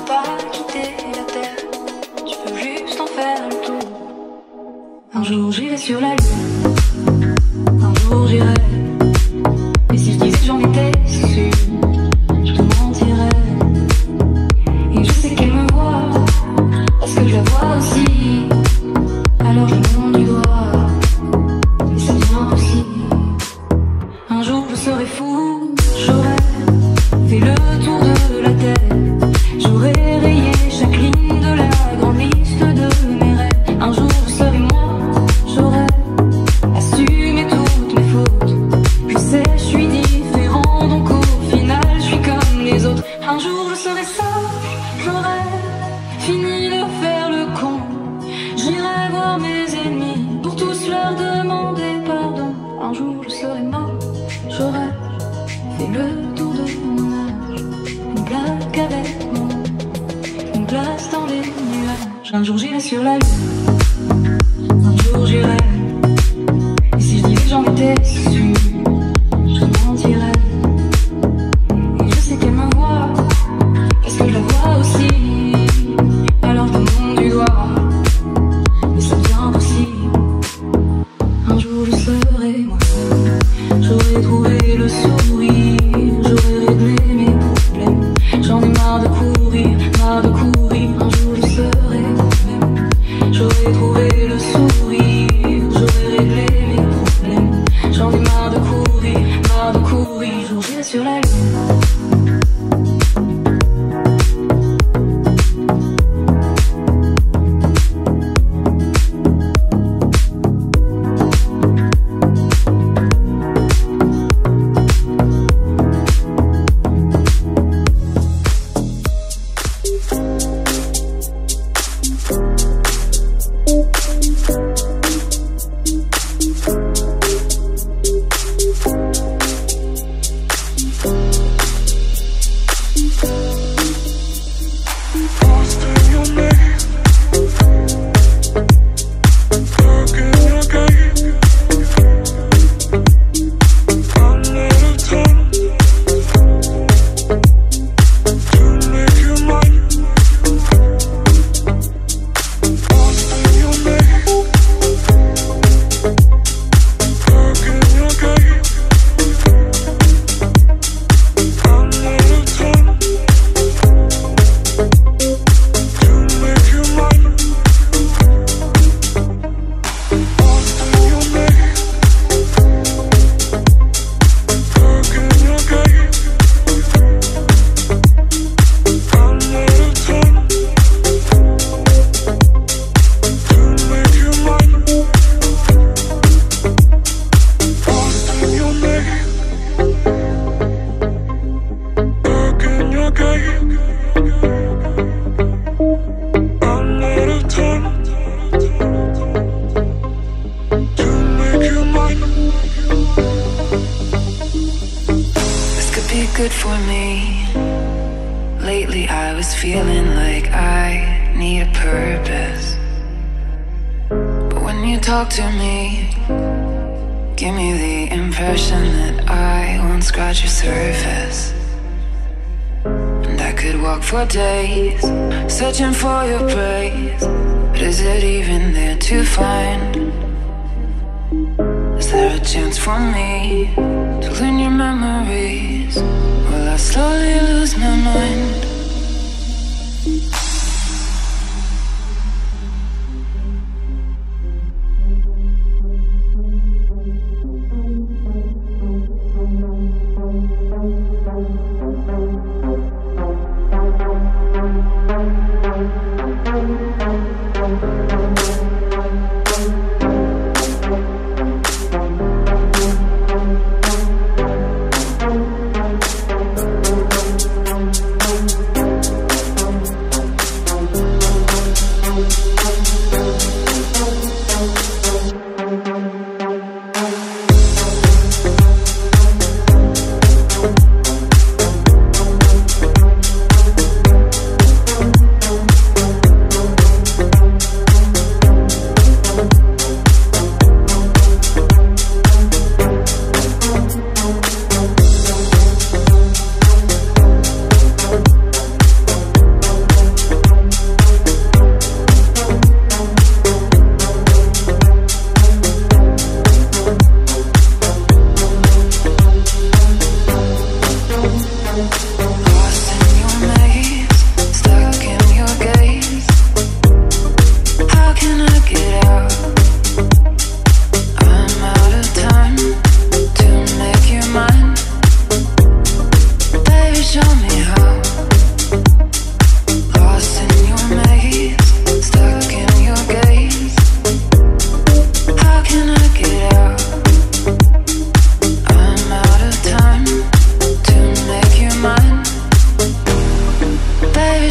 pas quitter la terre. Je peux juste en faire le tour. Un jour j'irai sur la lune. Un jour j'irai. Et si je disais j'en étais sûre, je te mentirais. Et je sais qu'elle me voit, parce que je la vois aussi. Alors je me montre du doigt. Mais c'est bien impossible. Un jour je serai fou, j'aurai fait le tour de la terre. J'aurais rayé chaque ligne de la grande liste de mes rêves. Un jour je serai moi, j'aurais assumé toutes mes fautes. Je sais, je suis différent, donc au final je suis comme les autres. Un jour je serai sage, j'aurais fini de faire le con. J'irai voir mes ennemis pour tous leur demander pardon. Un jour je serai mort, j'aurais fait le tour de mon âge. Une blague avec moi, place dans les nuages. Un jour j'irai sur la lune. Un jour j'irai. Et si je dis que j'en étais sûre, je te mentirais. Et je sais qu'elle me voit, parce que je la vois aussi. Alors je te montre du doigt, mais ça devient impossible. Un jour je serai moi. J'aurais trouvé le sourire. J'aurais réglé mes problèmes. J'en ai marre de courir, marre de courir. J'aurais trouvé le sourire, j'aurais réglé mes problèmes. J'en ai marre de courir, j'en vais sur la lune.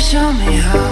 show me how.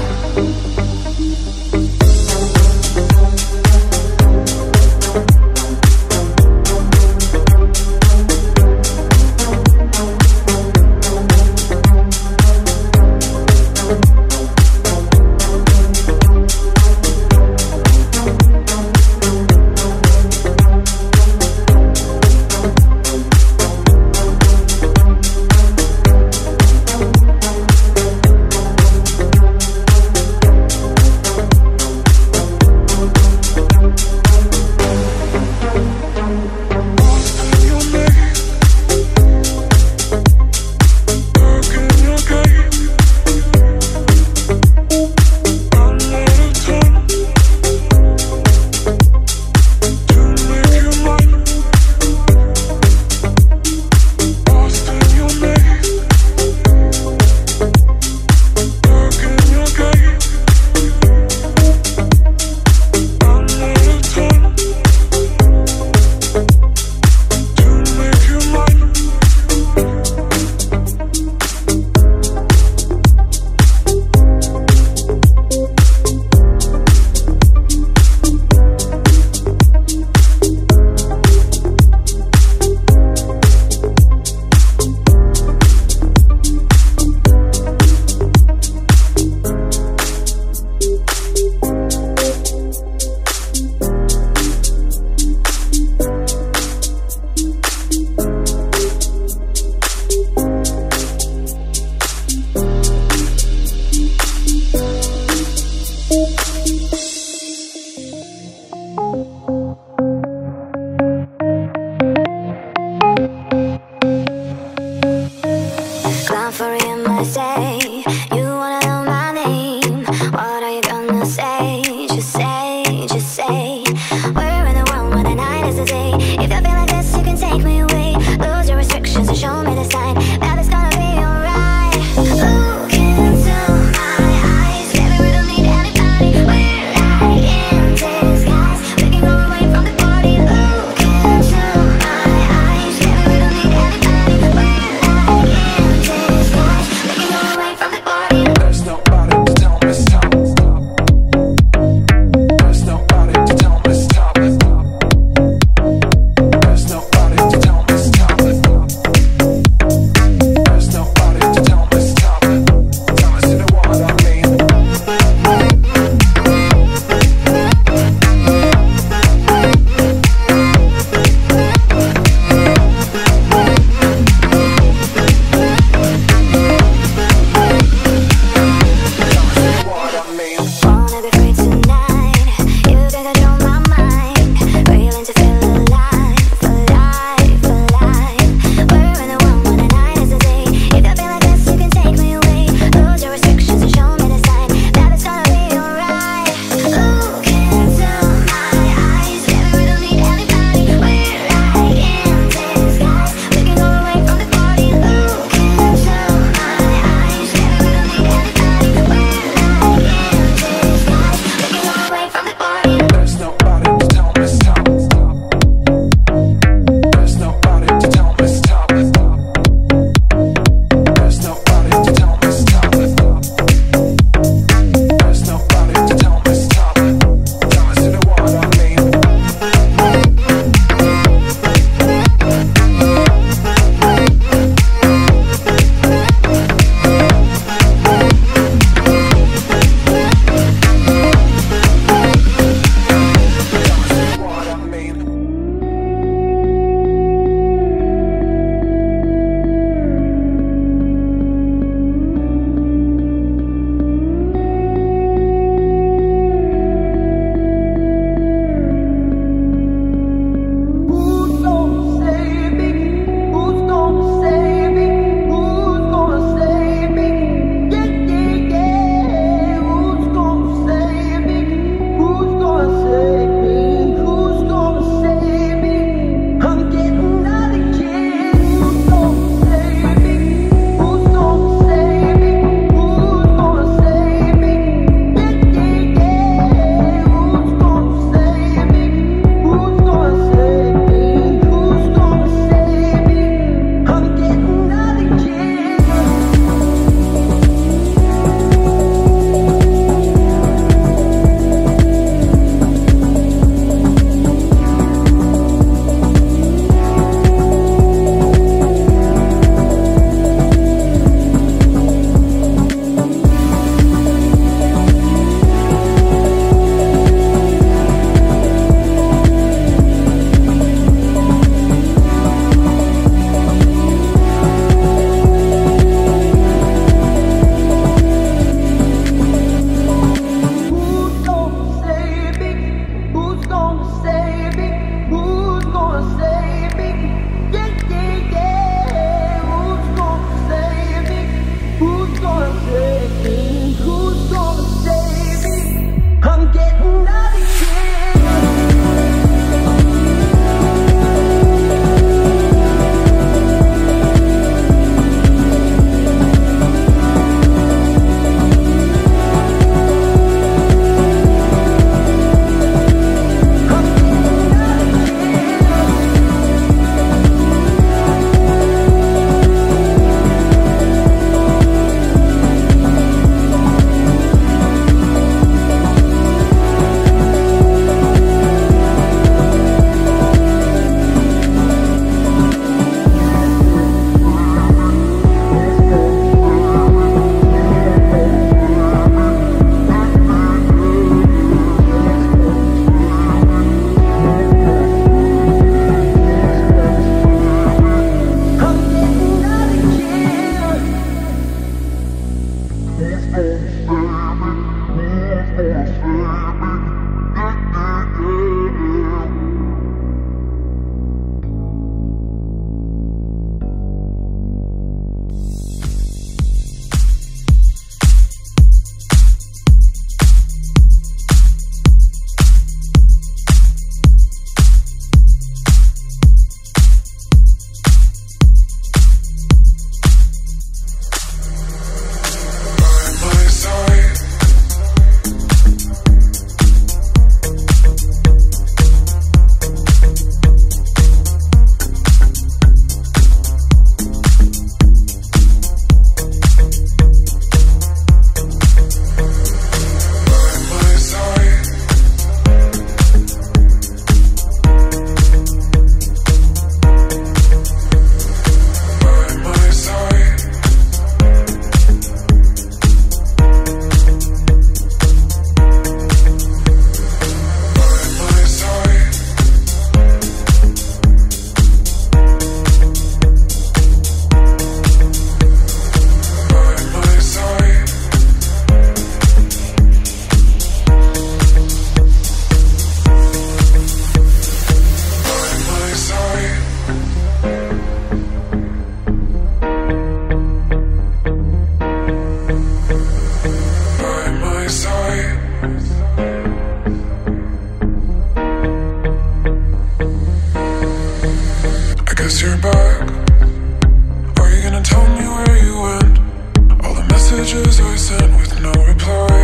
things I said with no reply.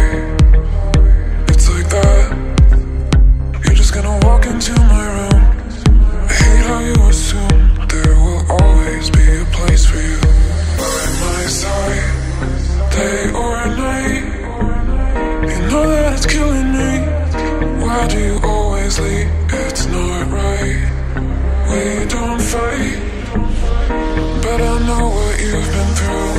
It's like that. You're just gonna walk into my room. I hate how you assume there will always be a place for you by my side, day or night. You know that it's killing me. Why do you always leave? It's not right. We don't fight, but I know what you've been through.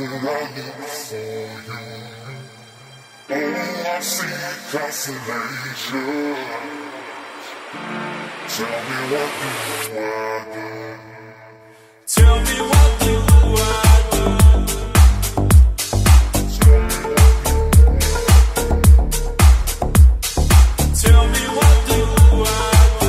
nothing waiting for you. All I see is consolation. Tell me what do I do? Tell me what do I do? Tell me what do I do? Tell me what do I do?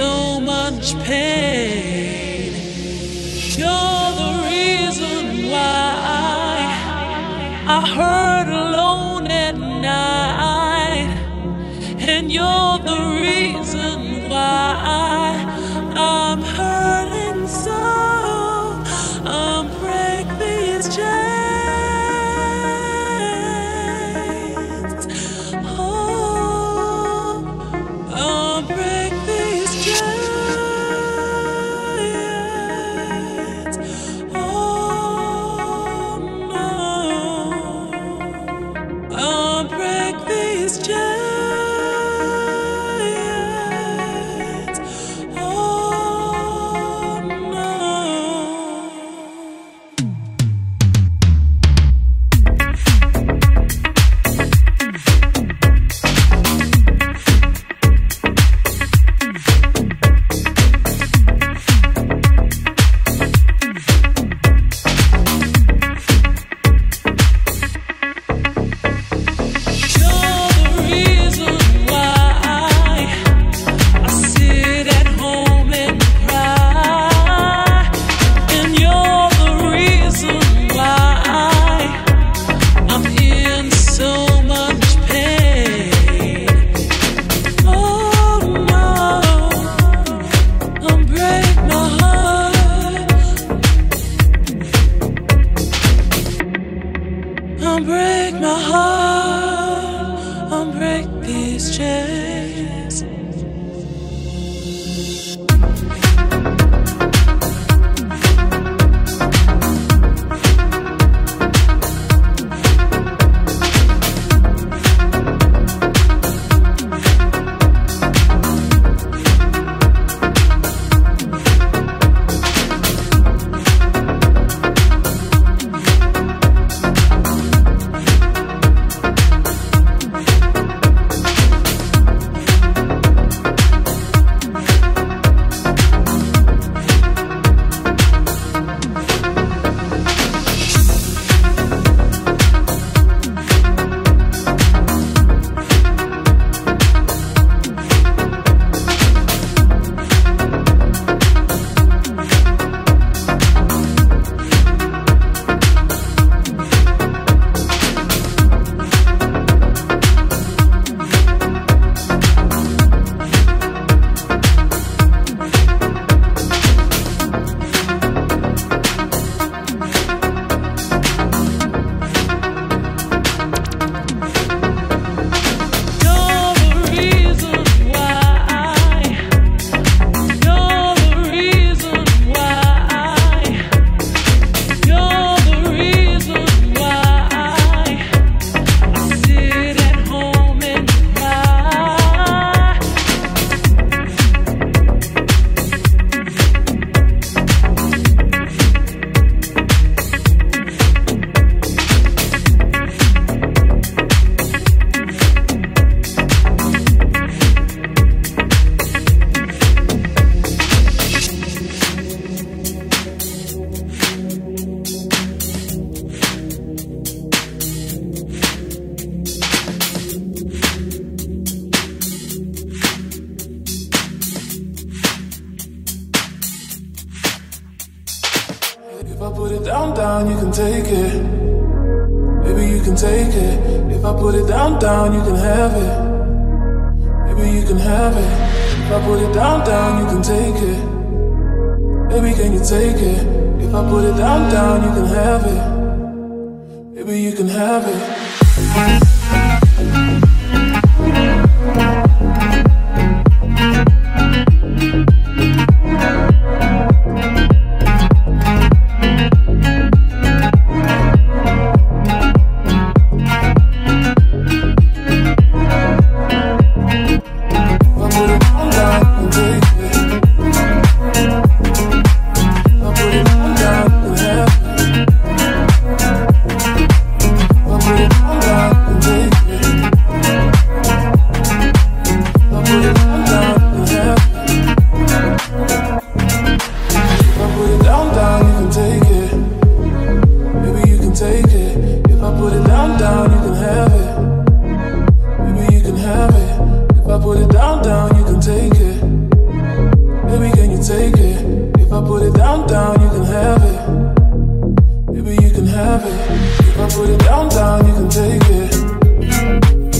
so much pain. You're the reason why I hurt alone at night, and you're the reason why I'm hurting so. Unbreak these chains. Oh, unbreak these chains. Oh no, unbreak these chains. Unbreak my heart, unbreak these chains. If I put it down, down, you can take it. Maybe you can take it. If I put it down, down, you can have it. Maybe you can have it. If I put it down, down, you can take it. Maybe can you take it? If I put it down, down, you can have it. Maybe you can have it. Put it down, down, have it. If I put it down, down, you can take it.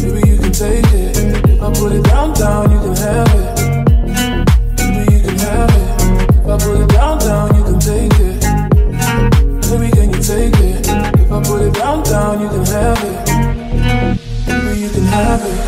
Maybe you can take it. If I put it down, down, you can have it. Maybe you can have it. If I put it down, down, you can take it. Maybe can you take it? If I put it down, down, you can have it. Maybe you can have it.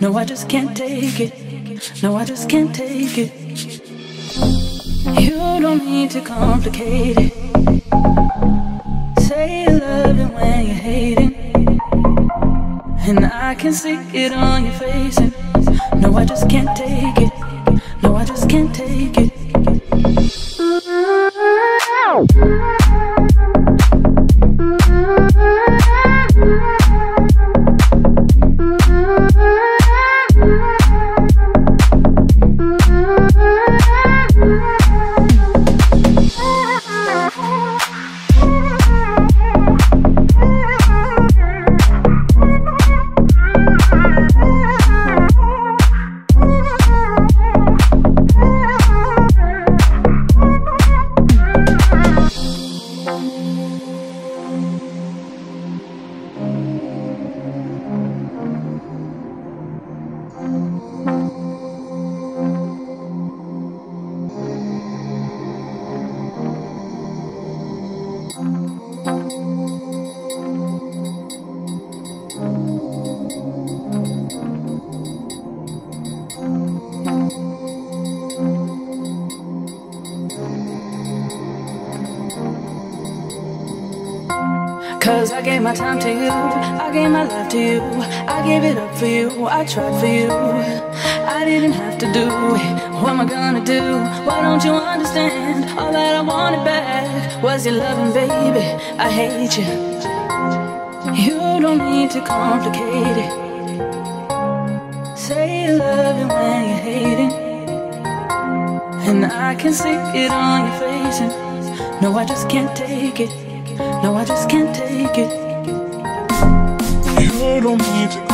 No, I just can't take it. No, I just can't take it. You don't need to complicate it. Say you love it when you hate it, and I can see it on your face. No, I just can't take it. No, I just can't take it. I tried for you, I didn't have to do it. What am I gonna do? Why don't you understand? All that I wanted back was your loving, baby. I hate you. You don't need to complicate it. Say you love it when you hate it, and I can see it on your face. And no, I just can't take it. No, I just can't take it. You don't need to.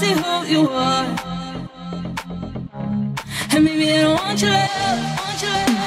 see who you are. And maybe I don't want your help, want your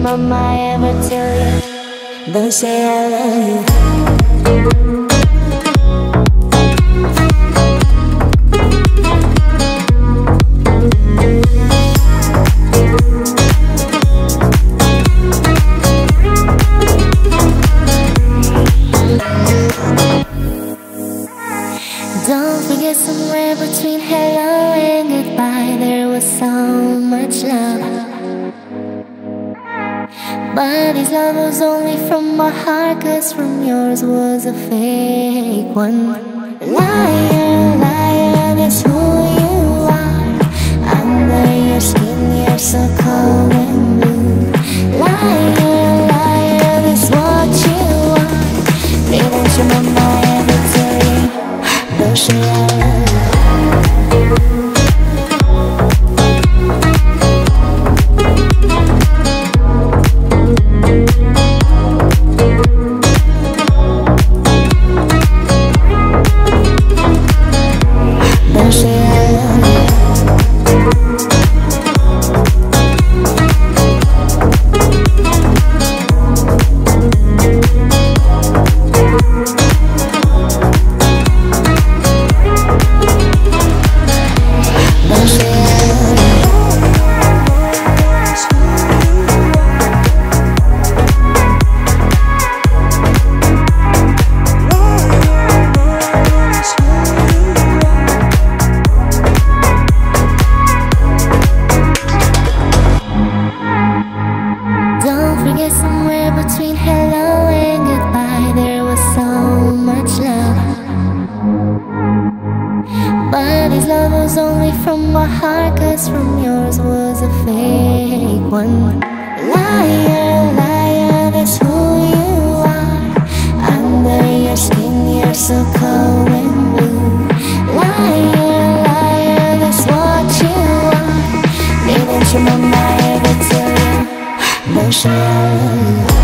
your mama ever tell you? Don't say I love you. Don't forget, somewhere between hello and goodbye, there was so much love. But this love was only from my heart, 'cause from yours was a fake one. Liar, liar, that's who you are. Under your skin, you're so cold and blue. Liar, liar, that's what you are. Didn't you know my every day? Don't say I love you. Somewhere between hello and goodbye, there was so much love. But this love was only from my heart, 'cause from yours was a fake one. Liar, liar, that's who you are. Under your skin, you're so cold and blue. Liar, liar, that's what you are. Didn't you know my every tell you? Don't say I love you.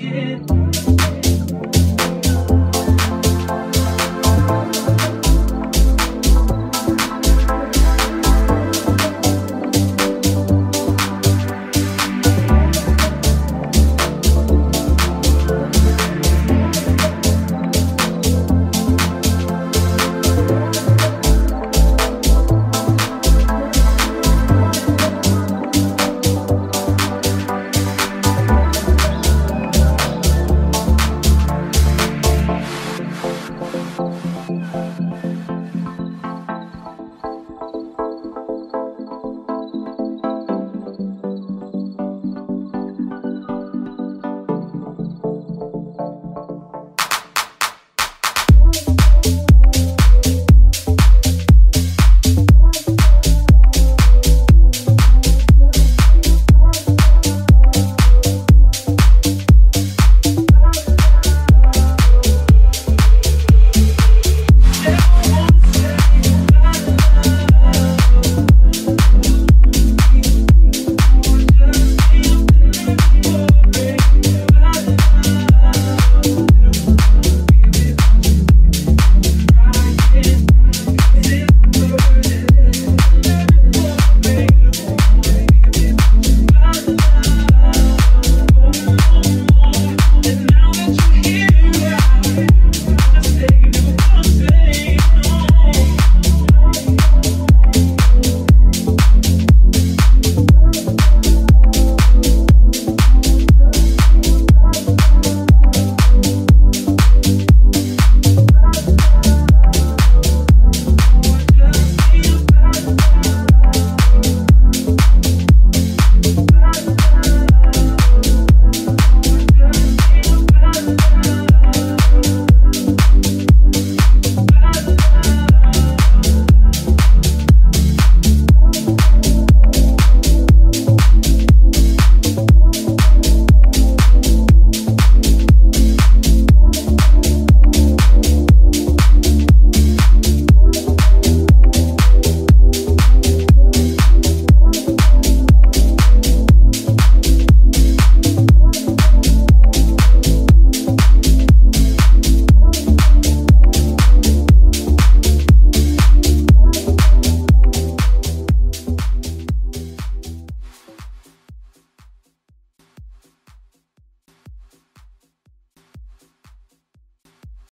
again.